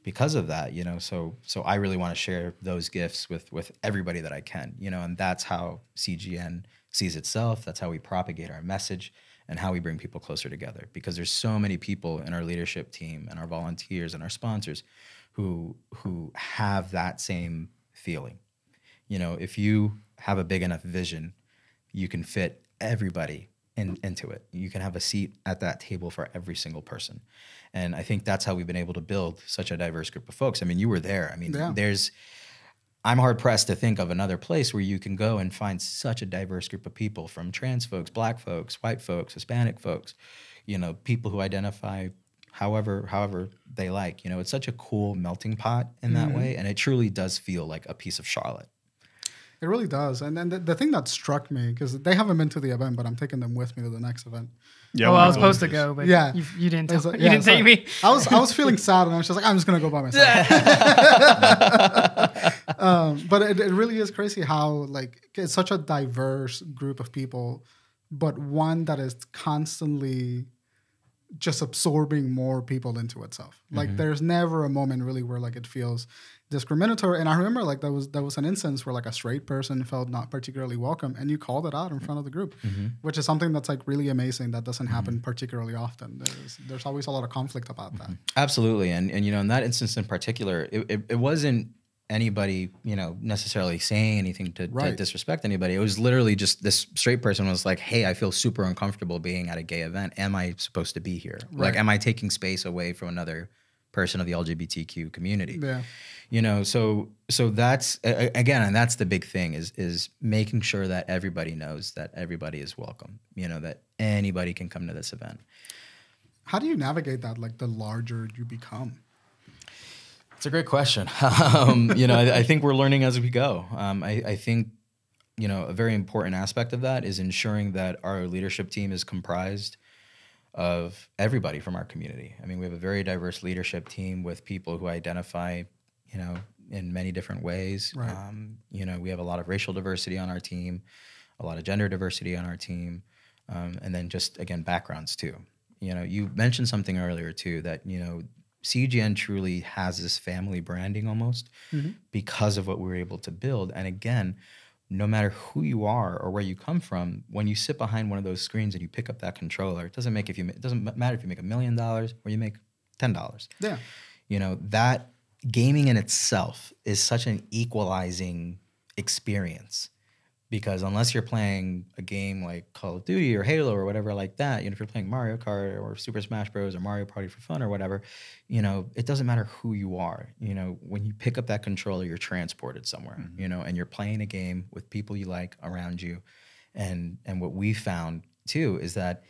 because of that, you know. So I really want to share those gifts with everybody that I can, you know, and that's how CGN sees itself. That's how we propagate our message and how we bring people closer together, because there's so many people in our leadership team and our volunteers and our sponsors who have that same feeling. You know, if you have a big enough vision, you can fit everybody into it. You can have a seat at that table for every single person. And I think that's how we've been able to build such a diverse group of folks. I mean, you were there. I mean, I'm hard pressed to think of another place where you can go and find such a diverse group of people, from trans folks, black folks, white folks, Hispanic folks, you know, people who identify however they like. You know, it's such a cool melting pot in that way. And it truly does feel like a piece of Charlotte. It really does. And then the thing that struck me, because they haven't been to the event, but I'm taking them with me to the next event. Yeah, well, I was supposed to go, but you didn't tell me. You didn't take me. I was feeling sad, and I was just like, I'm just going to go by myself. But it really is crazy how, like, it's such a diverse group of people, but one that is constantly just absorbing more people into itself. Like, there's never a moment really where, like, it feels discriminatory. And I remember, like, there was an instance where, like, a straight person felt not particularly welcome, and you called it out in front of the group, which is something that's, like, really amazing that doesn't happen particularly often. There's always a lot of conflict about that. Absolutely. And you know, in that instance in particular, it wasn't anybody, you know, necessarily saying anything to disrespect anybody. It was literally just this straight person was like, hey, I feel super uncomfortable being at a gay event. Am I supposed to be here? Right. Like, am I taking space away from another person of the LGBTQ community? Yeah. You know, so that's, again, and that's the big thing, is making sure that everybody knows that everybody is welcome, you know, that anybody can come to this event. How do you navigate that, like, the larger you become? It's a great question. You know, I think we're learning as we go. I think, you know, a very important aspect of that is ensuring that our leadership team is comprised of everybody from our community. I mean, we have a very diverse leadership team with people who identify, you know, in many different ways. Right. You know, we have a lot of racial diversity on our team, a lot of gender diversity on our team, and then just, again, backgrounds too. You know, you mentioned something earlier too that, you know, CGN truly has this family branding almost because of what we were able to build. And again, no matter who you are or where you come from, when you sit behind one of those screens and you pick up that controller, it doesn't make if you it doesn't matter if you make $1 million or you make $10. Yeah, you know, that gaming in itself is such an equalizing experience, because unless you're playing a game like Call of Duty or Halo or whatever like that, you know, if you're playing Mario Kart or Super Smash Bros or Mario Party for fun or whatever, you know, it doesn't matter who you are. You know, when you pick up that controller, you're transported somewhere, you know, and you're playing a game with people you like around you. And what we found too is that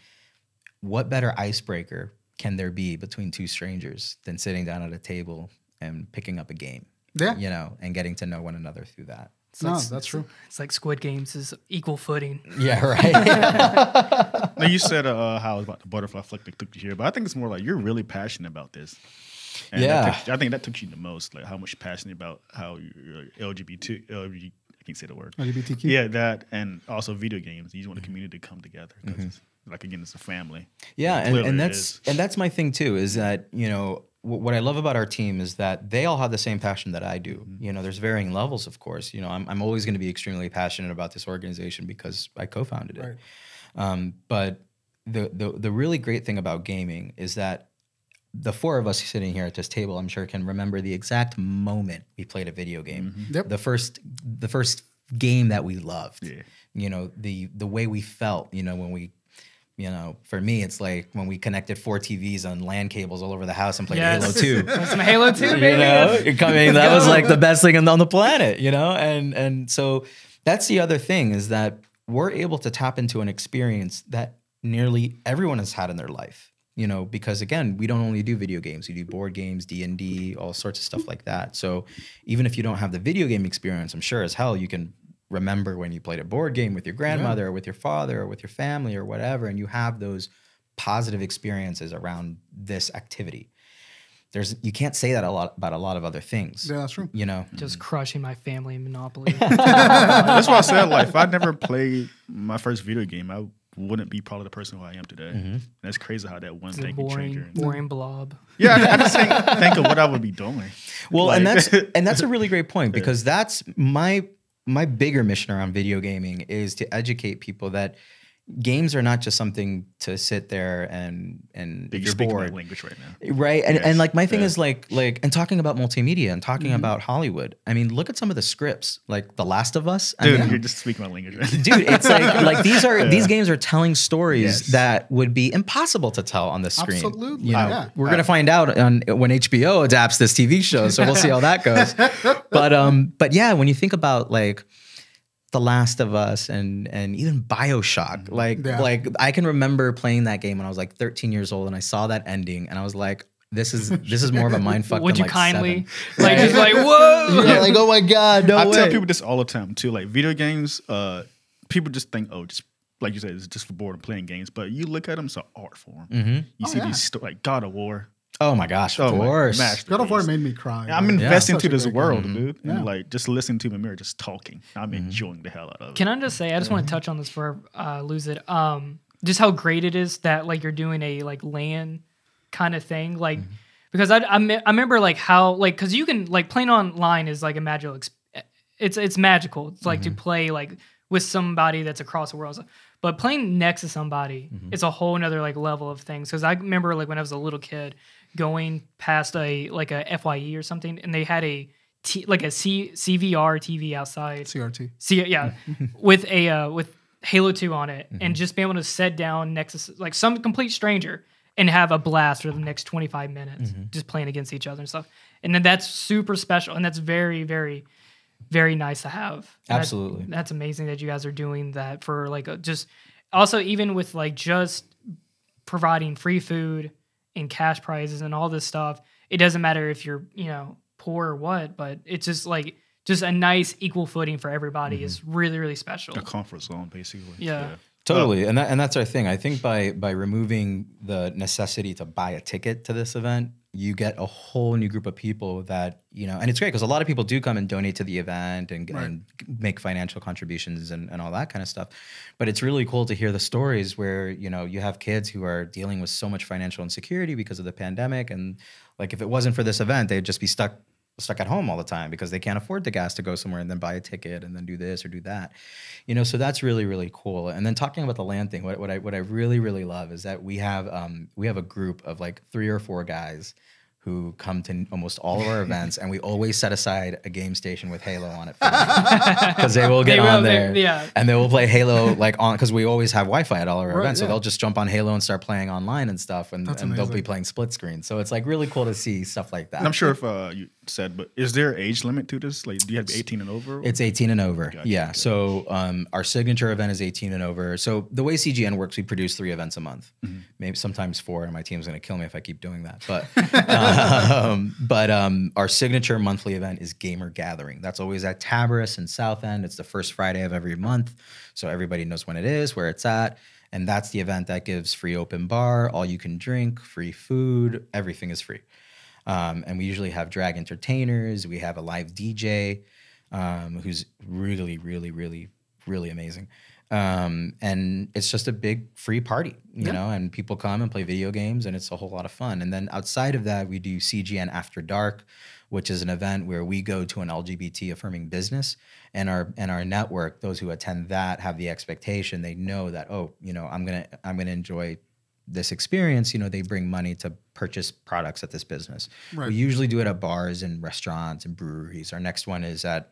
what better icebreaker can there be between two strangers than sitting down at a table and picking up a game, you know, and getting to know one another through that. It's no, like, that's true. It's like Squid Games is equal footing. Yeah, right. Now you said how it's about the butterfly flick that took you here, but I think it's more like you're really passionate about this. And I think that took you the most, like how much passionate about how you're LGBT, I can't say the word. LGBTQ. Yeah, that, and also video games. You just want the community to come together. Like again, it's a family. Yeah, and that's my thing too. Is that, you know, what I love about our team is that they all have the same passion that I do. You know, there's varying levels, of course. You know, I'm always going to be extremely passionate about this organization because I co-founded it. Right. But the really great thing about gaming is that the four of us sitting here at this table, I'm sure, can remember the exact moment we played a video game. The first game that we loved. Yeah. You know, the way we felt. You know, when we. You know, for me, it's like when we connected 4 TVs on LAN cables all over the house and played Halo 2. Some Halo 2, baby. You know, that was like the best thing on the planet, you know? And so that's the other thing, is that we're able to tap into an experience that nearly everyone has had in their life, you know, because again, we don't only do video games. We do board games, D&D, all sorts of stuff like that. So even if you don't have the video game experience, I'm sure as hell you can remember when you played a board game with your grandmother or with your father or with your family or whatever, and you have those positive experiences around this activity. You can't say that about a lot of other things. Yeah, that's true. You know, just crushing my family in Monopoly. That's why I said, like, if I never played my first video game, I wouldn't be probably the person who I am today. And that's crazy how that one thing can change your boring blob. Yeah, I just think of what I would be doing. Well, like, and that's a really great point, because that's my bigger mission around video gaming is to educate people that games are not just something to sit there and you're bored. Language right now, right? And like my thing is like and talking about multimedia and talking about Hollywood. I mean, look at some of the scripts, like The Last of Us. Dude, I mean, you're just speaking my language, right? Dude, it's like these games are telling stories that would be impossible to tell on the screen. Absolutely, you know, we're gonna find out when HBO adapts this TV show, so we'll see how that goes. But yeah, when you think about like The Last of Us and even BioShock. Like I can remember playing that game when I was like 13 years old, and I saw that ending and I was like, this is more of a mindfuck. Would than you like kindly seven. Like just like whoa, yeah, like oh my god, no way. I tell people this all the time too. Like video games, people just think, oh, just like you said, it's just for boredom playing games. But you look at them, it's an art form. You see these stories like God of War. Oh my gosh! Of course, God of War made me cry. I'm investing into this world, dude. Yeah. And like just listening to Amir just talking, I'm enjoying the hell out of it. Can I just say, I just want to touch on this before I lose it. Just how great it is that like you're doing a like LAN kind of thing, like because I remember like how like because you can like playing online is like a magical. It's magical. It's like to play like with somebody that's across the world. But playing next to somebody, it's a whole nother like level of things. Because I remember like when I was a little kid, going past a FYE or something, and they had a CVR TV outside. CRT. Yeah, with a with Halo 2 on it, and just being able to sit down next to like some complete stranger and have a blast for the next 25 minutes, just playing against each other and stuff. And then that's super special, and that's very, very, very nice to have. Absolutely, that's amazing that you guys are doing that for like just also even with like just providing free food and cash prizes and all this stuff. It doesn't matter if you're, you know, poor or what, but it's just like just a nice equal footing for everybody is really, really special. A comfort zone, basically. Yeah. Totally. And that's our thing. I think by removing the necessity to buy a ticket to this event, you get a whole new group of people that, you know, and it's great because a lot of people do come and donate to the event and, right. and make financial contributions and all that kind of stuff. But it's really cool to hear the stories where, you know, you have kids who are dealing with so much financial insecurity because of the pandemic. And like, if it wasn't for this event, they'd just be stuck at home all the time because they can't afford the gas to go somewhere and then buy a ticket and then do this or do that, you know. So that's really, really cool. And then talking about the land thing, what I really, really love is that we have a group of like 3 or 4 guys who come to almost all of our events, and we always set aside a game station with Halo on it because they will get on there, yeah. and they will play Halo like on, because we always have Wi-Fi at all our events, yeah. so they'll just jump on Halo and start playing online and stuff, and they'll be playing split screen. So it's like really cool to see stuff like that. And I'm sure if you said, but is there an age limit to this? Like, do you have to be 18 and over? Or? It's 18 and over, gotcha, yeah. Okay. So our signature event is 18 and over. So the way CGN works, we produce 3 events a month, mm-hmm. maybe sometimes 4, and my team's gonna kill me if I keep doing that, but. Our signature monthly event is Gamer Gathering. That's always at Tabris in South End. It's the first Friday of every month, so everybody knows when it is, where it's at. And that's the event that gives free open bar, all you can drink, free food, everything is free. And we usually have drag entertainers. We have a live DJ who's really, really, really, really amazing. And it's just a big free party, you yeah. know, and people come and play video games, and it's a whole lot of fun. And then outside of that, we do CGN After Dark, which is an event where we go to an LGBT affirming business, and our network, those who attend that have the expectation, they know that, oh, you know, I'm gonna enjoy this experience. You know, they bring money to purchase products at this business. Right. We usually do it at bars and restaurants and breweries. Our next one is at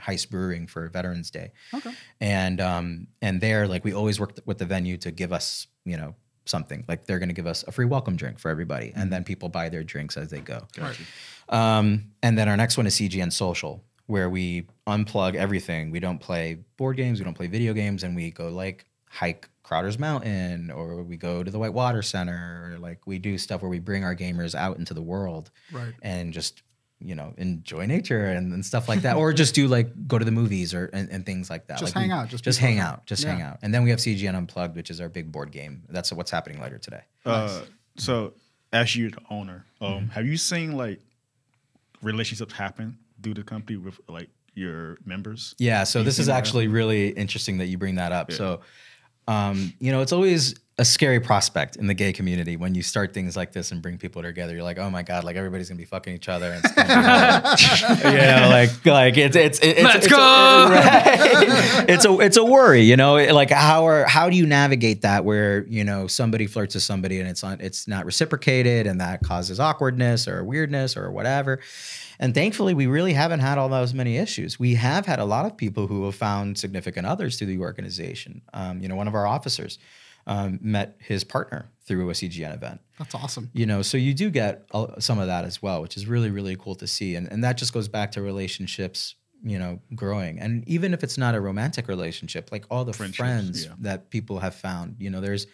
Heist Brewing for Veterans Day. Okay. And there, like, we always work with the venue to give us, you know, something. Like, they're going to give us a free welcome drink for everybody, mm-hmm. and then people buy their drinks as they go. Gotcha. And then our next one is CGN Social, where we unplug everything. We don't play board games, we don't play video games, and we go like hike Crowder's Mountain, or we go to the Whitewater Center, or like we do stuff where we bring our gamers out into the world, right. and just, you know, enjoy nature and stuff like that, or just do like go to the movies or and things like that. Just like hang out, just hang out, just yeah. hang out. And then we have CGN Unplugged, which is our big board game. That's what's happening later today. Nice. So, as you're the owner, mm-hmm. have you seen like relationships happen through the company with like your members? Yeah. So this is actually really interesting that you bring that up. Yeah. So. You know, it's always a scary prospect in the gay community when you start things like this and bring people together. You're like, oh my God, like everybody's gonna be fucking each other. And you know, like it's let's go. Right? It's a worry. You know, like how do you navigate that where, you know, somebody flirts with somebody and it's not reciprocated, and that causes awkwardness or weirdness or whatever. And thankfully, we really haven't had all those many issues. We have had a lot of people who have found significant others through the organization. You know, one of our officers met his partner through a CGN event. That's awesome. You know, so you do get some of that as well, which is really, really cool to see. And that just goes back to relationships, you know, growing. And even if it's not a romantic relationship, like all the friends yeah. that people have found, you know, there's,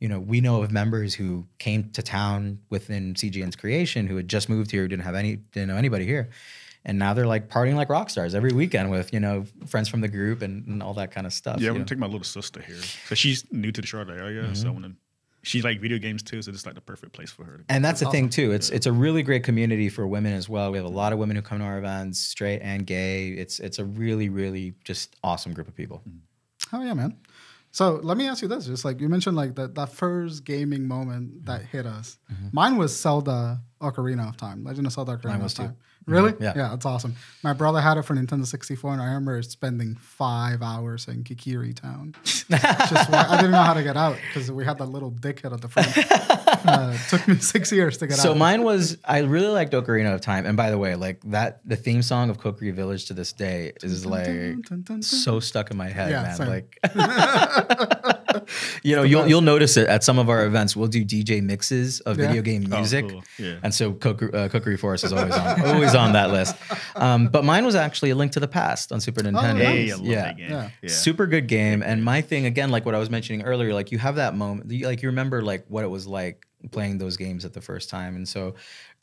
you know, we know of members who came to town within CGN's creation who had just moved here, who didn't know anybody here. And now they're like partying like rock stars every weekend with, you know, friends from the group and all that kind of stuff. Yeah, I'm gonna take my little sister here. So she's new to the Charlotte area. Mm-hmm. So she likes video games too. So it's like the perfect place for her. And that's the thing too. It's a really great community for women as well. We have a lot of women who come to our events, straight and gay. It's a really, really just awesome group of people. Oh yeah, man. So let me ask you this. Just like you mentioned, like that first gaming moment that hit us. Mm-hmm. Mine was Zelda Ocarina of Time. Legend of Zelda Ocarina of Time. Too. Really? Mm-hmm. Yeah. Yeah, that's awesome. My brother had it for Nintendo 64, and I remember spending 5 hours in Kikiri Town. Just, I didn't know how to get out because we had that little dickhead at the front. It took me 6 years to get out. So mine was, I really liked Ocarina of Time. And by the way, like that, the theme song of Kokiri Village to this day is dun, like dun, dun, dun, so stuck in my head, yeah, man. Same. Like, you know, you'll notice it at some of our events. We'll do DJ mixes of video game music. Oh, cool. Yeah. And so Kokiri Forest is always on that list. But mine was actually A Link to the Past on Super Nintendo. Oh, hey, I love that game. Yeah. Yeah. Super good game. And my thing, again, like what I was mentioning earlier, like you have that moment, like you remember like what it was like playing those games at the first time. And so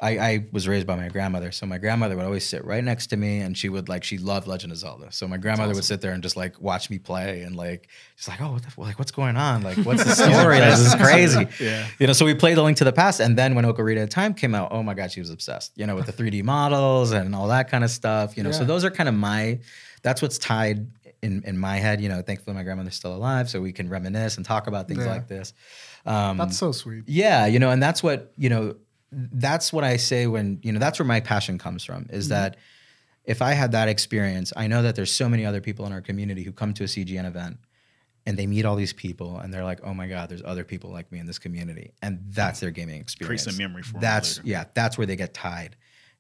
I was raised by my grandmother. So my grandmother would always sit right next to me, and she would like, she loved Legend of Zelda. So my grandmother would sit there and just like watch me play, and like, she's like, oh, what the, like, what's going on? Like, what's the story? This is crazy. Yeah. You know, so we played A Link to the Past. And then when Ocarina of Time came out, oh my God, she was obsessed, you know, with the 3D models and all that kind of stuff, you know? Yeah. So those are kind of my, that's what's tied in my head, you know. Thankfully my grandmother's still alive, so we can reminisce and talk about things like this. That's so sweet. Yeah, you know, and that's what, you know, that's what I say when, you know, that's where my passion comes from, is that if I had that experience, I know that there's so many other people in our community who come to a CGN event and they meet all these people and they're like, oh my God, there's other people like me in this community. And that's their gaming experience. Creates a memory for them. That's, yeah, that's where they get tied.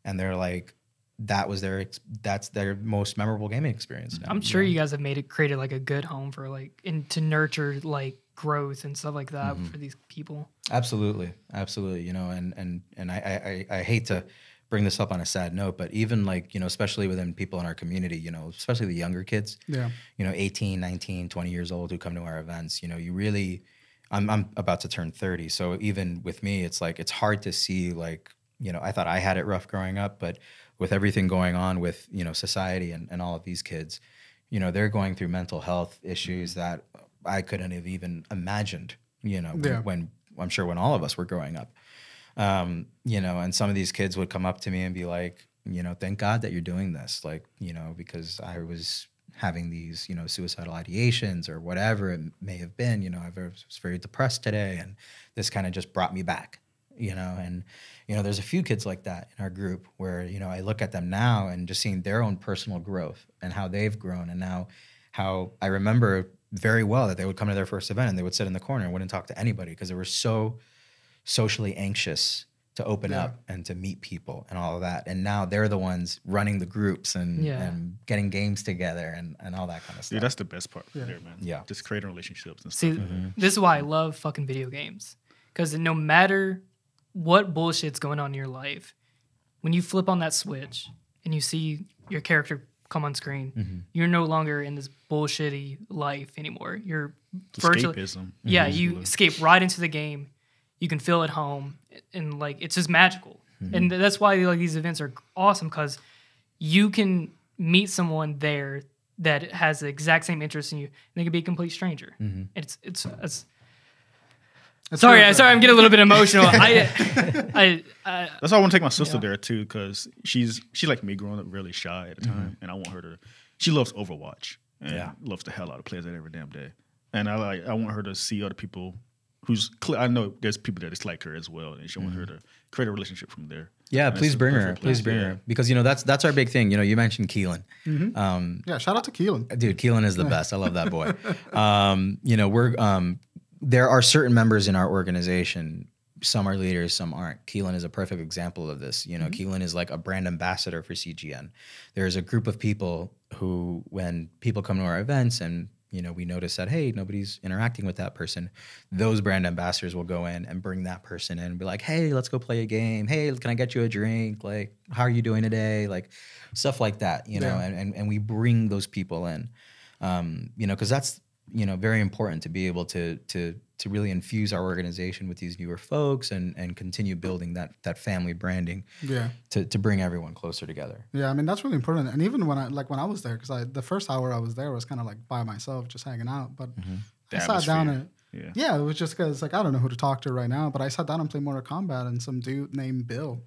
And they're like, that was their, that's their most memorable gaming experience. Now, I'm sure you guys have made it, created like a good home for like, and to nurture like growth and stuff like that for these people. Absolutely, absolutely. You know, and I hate to bring this up on a sad note, but even like, you know, especially within people in our community, you know, especially the younger kids, you know, 18, 19, 20 years old who come to our events, you know, you really, I'm about to turn 30. So even with me, it's like, it's hard to see like, you know, I thought I had it rough growing up, but with everything going on with, you know, society and all of these kids, you know, they're going through mental health issues that I couldn't have even imagined, you know, when I'm sure when all of us were growing up, you know, and some of these kids would come up to me and be like, you know, thank God that you're doing this. Like, you know, because I was having these, you know, suicidal ideations or whatever it may have been, you know, I was very depressed today, and this kind of just brought me back. You know, and, you know, there's a few kids like that in our group where, you know, I look at them now and just seeing their own personal growth and how they've grown. And now how I remember very well that they would come to their first event and they would sit in the corner and wouldn't talk to anybody because they were so socially anxious to open up and to meet people and all of that. And now they're the ones running the groups and getting games together and all that kind of stuff. Dude, that's the best part right there, man. Yeah. Just creating relationships and stuff. See, this is why I love fucking video games, because no matter what bullshit's going on in your life, when you flip on that switch and you see your character come on screen, you're no longer in this bullshitty life anymore. You're virtually, yeah, you escape right into the game. You can feel at home, and like, it's just magical. And that's why like these events are awesome, because you can meet someone there that has the exact same interest in you, and they can be a complete stranger. That's sorry, I'm getting a little bit emotional. That's why I want to take my sister there too, because she's like me, growing up really shy at the time, and I want her to. She loves Overwatch and loves the hell out of players that every damn day, and I want her to see other people who's. I know there's people that dislike her as well, and she want her to create a relationship from there. Yeah, and please bring her. Please bring her, because you know that's our big thing. You know, you mentioned Keelan. Yeah, shout out to Keelan. Dude, Keelan is the best. I love that boy. You know, we're. There are certain members in our organization, some are leaders, some aren't. Keelan is a perfect example of this. You know, Keelan is like a brand ambassador for CGN. There's a group of people who, when people come to our events and, you know, we notice that, hey, nobody's interacting with that person, those brand ambassadors will go in and bring that person in and be like, hey, let's go play a game. Hey, can I get you a drink? Like, how are you doing today? Like, stuff like that, you know, and we bring those people in, you know, because that's, you know, very important to be able to really infuse our organization with these newer folks and continue building that family branding. Yeah. To bring everyone closer together. Yeah, I mean that's really important. And even when I was there, because the first hour I was there was kind of like by myself, just hanging out. But I sat down and it was just because like I don't know who to talk to right now. But I sat down and played Mortal Kombat, and some dude named Bill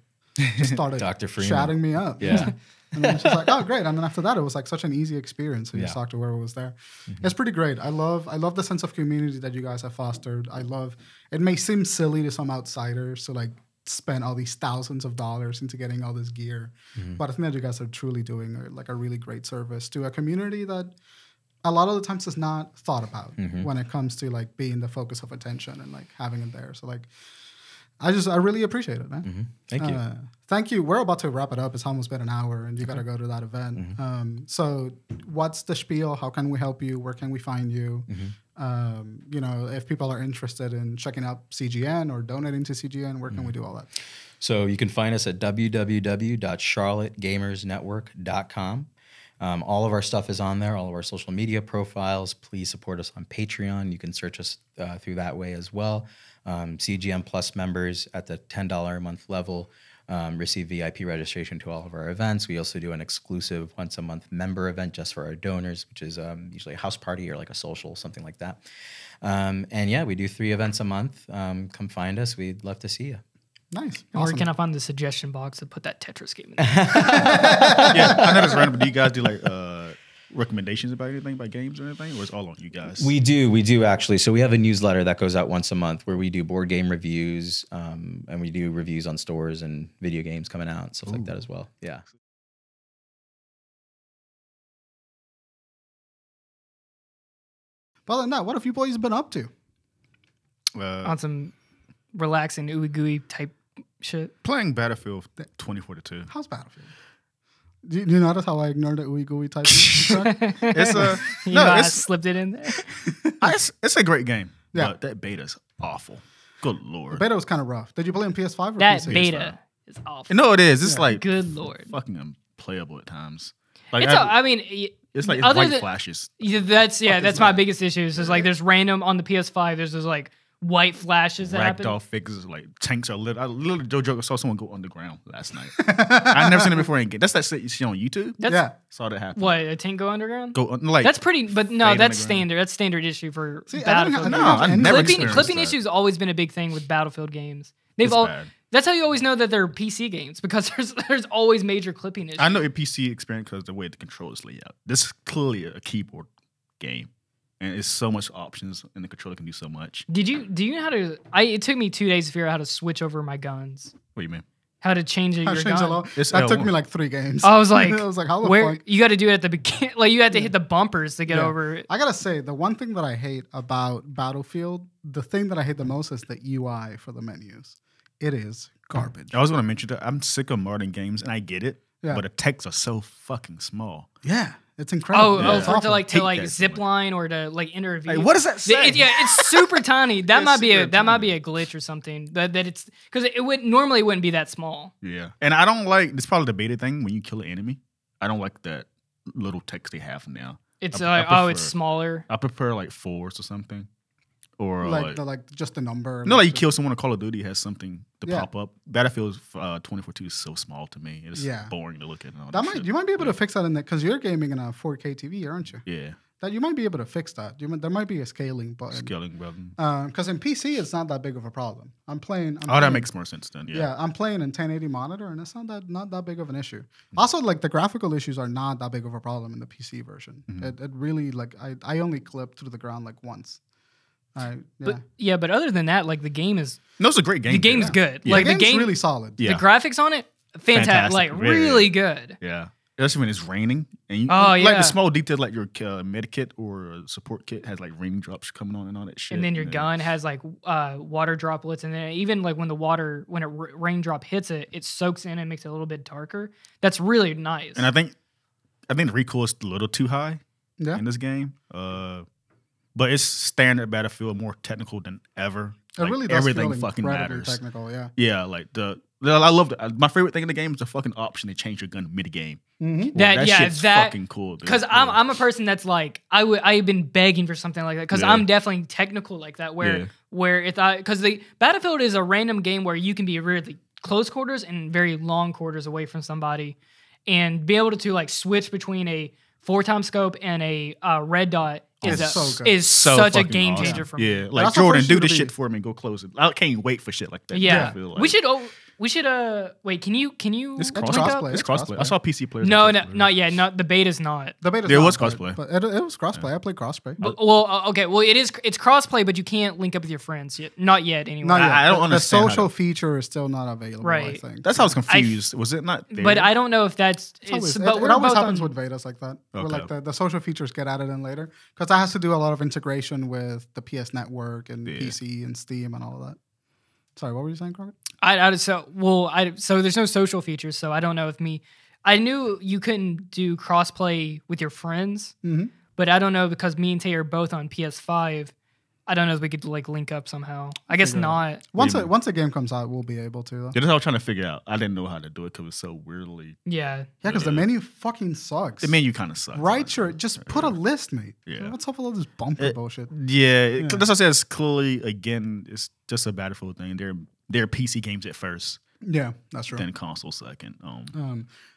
just started chatting me up. Yeah. And then she's like, oh, great. And then after that, it was like such an easy experience. You just talked to whoever was there. It's pretty great. I love the sense of community that you guys have fostered. It may seem silly to some outsiders to like spend all these thousands of dollars into getting all this gear. But I think that you guys are truly doing like a really great service to a community that a lot of the times is not thought about when it comes to like being the focus of attention and like having it there. So like, I really appreciate it, man. Thank you. Thank you. We're about to wrap it up. It's almost been an hour, and you got to go to that event. So what's the spiel? How can we help you? Where can we find you? You know, if people are interested in checking out CGN or donating to CGN, where can we do all that? So you can find us at www.charlottegamersnetwork.com. All of our stuff is on there, all of our social media profiles. Please support us on Patreon. You can search us through that way as well. CGM Plus members at the $10 a month level receive VIP registration to all of our events. We also do an exclusive once-a-month member event just for our donors, which is usually a house party or like a social, something like that. And yeah, we do 3 events a month. Come find us. We'd love to see you. Nice. I'm working up on the suggestion box to put that Tetris game in there. Yeah, I know it's random, but do you guys do like recommendations about anything, about games or anything, or it's all on you guys? We do actually. So we have a newsletter that goes out once a month where we do board game reviews, and we do reviews on stores and video games coming out and stuff like that as well. Yeah. Well, than that, what have you boys been up to? On some relaxing ooey gooey type shit. Playing Battlefield 2042. How's Battlefield? Do you notice how I ignored the ooey gooey type? It's a I slipped it in there. It's a great game. Yeah, but that beta's awful. Good lord, the beta was kind of rough. Did you play on PS5 or that PC? Beta is awful. No, it is. It's like good lord, fucking unplayable at times. Like it's I mean. It's like it's white flashes. That's my biggest issue. It's like there's random on the PS5. There's just like white flashes that happen. Ragdoll figures, like tanks are lit. I literally saw someone go underground last night. I've never seen it before in game. That's that shit you see on YouTube. Saw that happen. What, a tank go underground? Go like that's pretty, but no, that's standard. That's standard issue for Battlefield. Clipping issue's always been a big thing with Battlefield games. That's how you always know that they're PC games, because there's always major clipping issues. I know your PC experience because the way the controllers lay out. This is clearly a keyboard game, and it's so much options, and the controller can do so much. Do you know how to? It took me 2 days to figure out how to switch over my guns. What do you mean? How to change your gun? That took me like 3 games. I was like, how the fuck? You got to do it at the beginning. Like you had to hit the bumpers to get over it. I gotta say, the one thing that I hate about Battlefield, the thing that I hate the most, is the UI for the menus. It is garbage. I was going to mention that I'm sick of modern games, and I get it, but the texts are so fucking small. Yeah, it's incredible. To like zip line or to like enter a view. What does that say? It's super tiny. That might be a glitch or something. That it's because it would normally wouldn't be that small. Yeah, and I don't like. It's probably the beta thing when you kill an enemy. I don't like that little text they have now. It's it's smaller. I prefer like force or something. Or like just the number. No, like you kill someone in Call of Duty has something to pop up. Battlefield 2042 is so small to me. It's boring to look at. And all that you might be able to fix that in that, because you're gaming in a 4K TV, aren't you? Yeah. That you might be able to fix that. There might be a scaling button. Because in PC it's not that big of a problem. I'm playing, that makes more sense then. Yeah. Yeah, I'm playing in 1080 monitor, and it's not that big of an issue. Also, like the graphical issues are not that big of a problem in the PC version. It really like I only clipped to the ground like once. But other than that, like the game is it's a great game. The game's good. Yeah. Like the game's really solid. Yeah. The graphics on it, fantastic. Like really good. Yeah, especially when it's raining and you like the small details, like your med kit or support kit has like rain drops coming on and all that shit. And then your gun has like water droplets, and then even like when the water raindrop hits it, it soaks in and makes it a little bit darker. That's really nice. And I think the recoil is a little too high in this game. But it's standard Battlefield, more technical than ever. It really does everything fucking matters. Technical, yeah. Yeah, like I love it. My favorite thing in the game is the fucking option to change your gun mid game. That shit's fucking cool. Because I'm a person that's like I've been begging for something like that, because I'm definitely technical like that. Because the Battlefield is a random game where you can be really close quarters and very long quarters away from somebody, and be able to like switch between a 4x scope and a red dot. Is such a game changer for me. Yeah, like Jordan, do this shit for me. Go close it. I can't wait for shit like that. Yeah, we should wait. Can you? It's crossplay. It's crossplay. I saw PC players. No, not yet. Not the beta's not. The beta's not. It was crossplay. But it was crossplay. I played crossplay. Well, okay. Well, it is. It's crossplay, but you can't link up with your friends yet. Not yet. Anyway, I don't understand. The social feature is still not available. Right. I think that's how I was confused. Was it not? But I don't know if that's. It always happens with betas like that. Where like the social features get added in later. That has to do a lot of integration with the PS Network and PC and Steam and all of that. Sorry, what were you saying, Crockett? So there's no social features, so I don't know if I knew you couldn't do crossplay with your friends, but I don't know, because me and Tay are both on PS5. I don't know if we could like link up somehow. I guess not. Once a game comes out, we'll be able to. Yeah, that's what I was trying to figure out. I didn't know how to do it because it's so weirdly. Yeah. Yeah, because the menu fucking sucks. The menu kind of sucks. Right, sure. Just put a list, mate. Yeah. What's up with all this bumper bullshit? Yeah, that's what I said. It's clearly, again, it's just a Battlefield thing. They're PC games at first. Yeah, that's true. Then console second.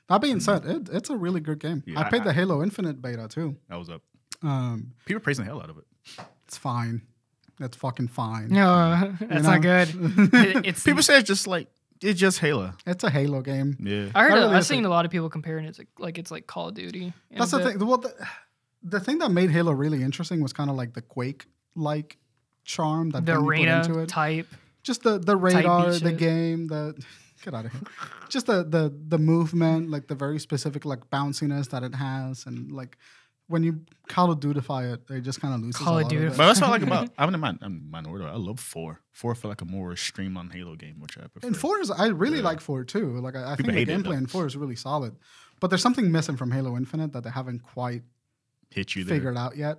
That being said, it's a really good game. Yeah, I played the Halo Infinite beta too. That was up. People praising the hell out of it. It's fine. That's fucking fine. No, that's not good. People say it's just like, it's just Halo. It's a Halo game. Yeah. I've seen a lot of people comparing it to like, it's like Call of Duty. That's the thing. Well, the thing that made Halo really interesting was kind of like the Quake-like charm that they put into it. Type. Just the radar, the game, the get out of here. Just the movement, like the very specific like bounciness that it has, and like when you Call of Dutify it, they just kind of loses a lot of it. But that's what I like about, I'm in minority. I love 4. 4 felt like a more streamlined Halo game, which I prefer. And 4 is, I really like 4 too. Like I think the gameplay in 4 is really solid. But there's something missing from Halo Infinite that they haven't quite figured out yet.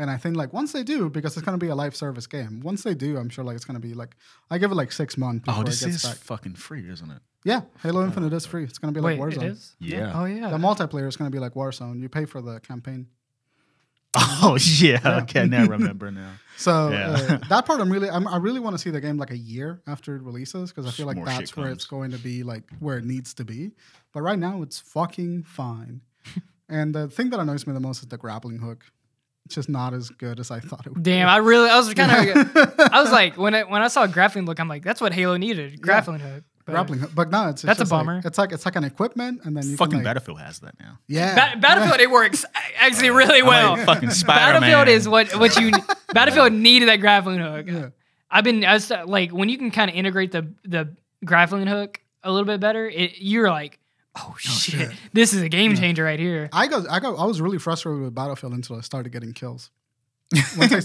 And I think like once they do, because it's gonna be a live service game. Once they do, I'm sure like it's gonna be like, I give it like 6 months. Before it gets back. Fucking free, isn't it? Yeah, Halo Infinite is free. It's gonna be like Warzone. It is? Yeah. Oh yeah. The multiplayer is gonna be like Warzone. You pay for the campaign. Oh yeah. Okay, now I remember now. So that part, I really want to see the game like a year after it releases, because I feel like that's where it's going to be, like where it needs to be. But right now, it's fucking fine. And the thing that annoys me the most is the grappling hook. Just not as good as I thought it would be. Damn, I was kind of, I was like, when I saw a grappling hook, I'm like, that's what Halo needed, grappling hook. But grappling hook, but no, that's a bummer. Like, it's like an equipment, and then you fucking can, like, Battlefield has that now. Yeah, Battlefield it works actually really well. Like fucking Spyro. Battlefield is what you Battlefield needed that grappling hook. Yeah. I was like, when you can kind of integrate the grappling hook a little bit better, you're like, oh shit. This is a game changer right here. I was really frustrated with Battlefield until I started getting kills.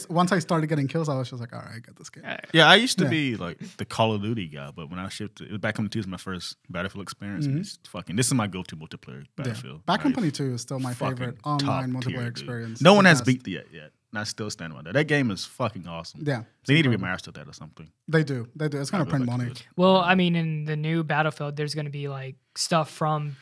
Once I started getting kills, I was just like, all right, I got this game. Yeah, I used to be like the Call of Duty guy, but when I shifted, it was Bad Company 2 was my first Battlefield experience. This is my go-to multiplayer Battlefield. Bad Company 2 is still my favorite online multiplayer experience. No one has beat it yet. And I still stand by that. That game is fucking awesome. Yeah. They need to remaster that or something. They do. It's going to print money. Well, I mean, in the new Battlefield, there's going to be like stuff from...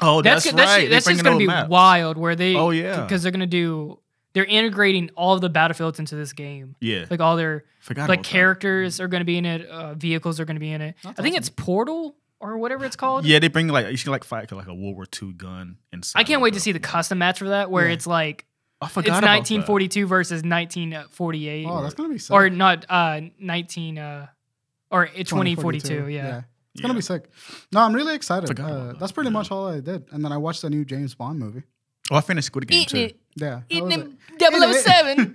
Oh, that's right. That's just going to be wild where they... Oh, yeah. Because they're going to do... They're integrating all of the Battlefields into this game. Yeah. Like all their like characters are going to be in it. Vehicles are going to be in it. I think it's Portal or whatever it's called. Yeah, they bring like... You should like fight like a World War II gun inside. I can't wait to see the custom match for that where it's like... I forgot it's 1942 versus 1948. Oh, that's gonna be sick. Or not 2042. Yeah, it's gonna be sick. No, I'm really excited. That's pretty much all I did, and then I watched the new James Bond movie. Oh, I finished Squid Game too. Yeah, eating him 007.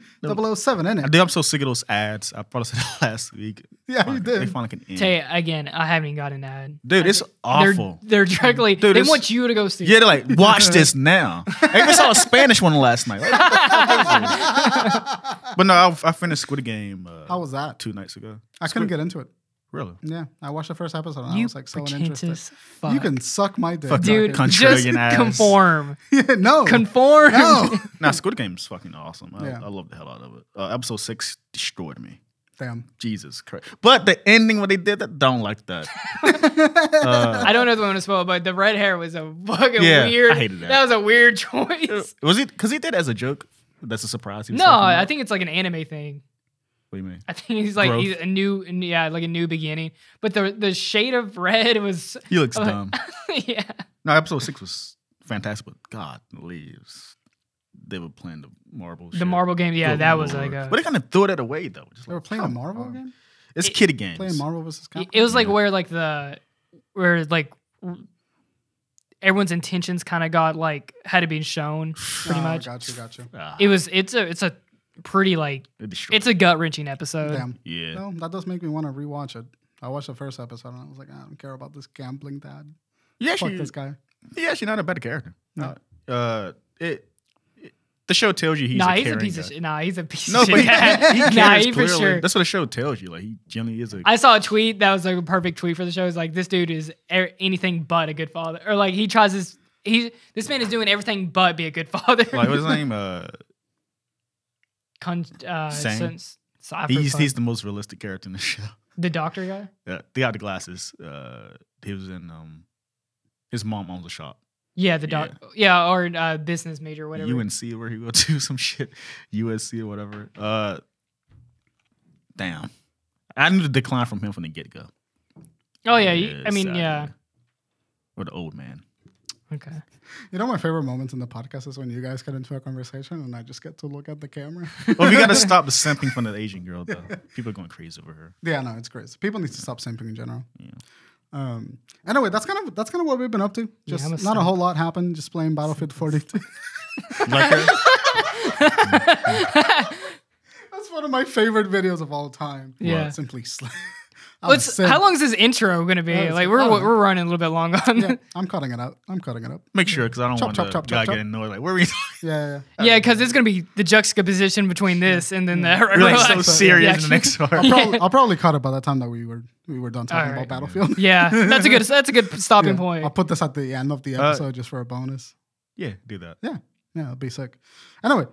007, isn't it? I'm so sick of those ads. I probably said that last week. Yeah, you did. They find like an end. Tell you, again, I haven't even got an ad. Dude, it's awful. They're directly, dude, they want you to go see it. Yeah, they're like, watch this now. I even saw a Spanish one last night. But no, I finished Squid Game. How was that? 2 nights ago. I couldn't get into it. Really? Yeah, I watched the first episode and I was like so uninterested. You can suck my dick. Dude, just conform. No. Conform. No. Nah, Squid Game's fucking awesome. I love the hell out of it. Episode 6 destroyed me. Damn. Jesus Christ. But the ending, what they did, I don't like that. I don't know if I want to spoil it, but the red hair was a fucking weird. I hated that. That was a weird choice. Was it? Because he did it as a joke. That's a surprise. No, I think it's like an anime thing. What do you mean? I think he's like a new beginning. But the shade of red was. He looks dumb. Yeah. No, episode 6 was fantastic, but God leaves. They were playing the marble. The marble game, yeah, that was like. But they kind of threw that away though. Just they were playing a marble game. It's kiddie games. Playing Marvel vs. Capcom. It was like where everyone's intentions kind of got like had it been shown pretty much. Gotcha. It's a pretty like it's a gut-wrenching episode. Damn. Yeah. No, that does make me want to rewatch it. I watched the first episode and I was like, I don't care about this gambling dad. Yeah, fuck this guy. He's actually not a bad character. No. The show tells you he's a piece of shit. Nah, he for sure. That's what the show tells you. Like he generally is. I saw a tweet that was like a perfect tweet for the show. It's like this dude is anything but a good father, or like he tries his. This man is doing everything but be a good father. Like what's his name? Sense He's the most realistic character in the show. The doctor guy? Yeah, the guy with the glasses. He was in, his mom owns a shop. Yeah, the doc. Yeah, or business major, whatever. UNC, where he go to some shit. USC or whatever. Damn. I knew the decline from him from the get-go. Oh, yeah. I mean, sad. Yeah. Or the old man. Okay. You know, my favorite moments in the podcast is when you guys get into a conversation and I just get to look at the camera. Well, we got to stop the simping from the Asian girl, though. People are going crazy over her. Yeah, no, it's crazy. People need to stop simping in general. Yeah. Anyway, that's kind of what we've been up to. Just not a whole lot happened. Just playing Battlefield 42. Like her. That's one of my favorite videos of all time. Yeah, simply slay. How long is this intro going to be? Like we're running a little bit long on. Yeah, I'm cutting it out. Make sure, because I don't want to get annoyed. Like where are we? Yeah, because it's going to be the juxtaposition between this and then that. You're like so serious in the next part. I'll probably cut it by the time that we were done talking about Battlefield. Yeah, that's a good stopping point. I'll put this at the end of the episode just for a bonus. Yeah, do that. Yeah, it'll be sick. Anyway,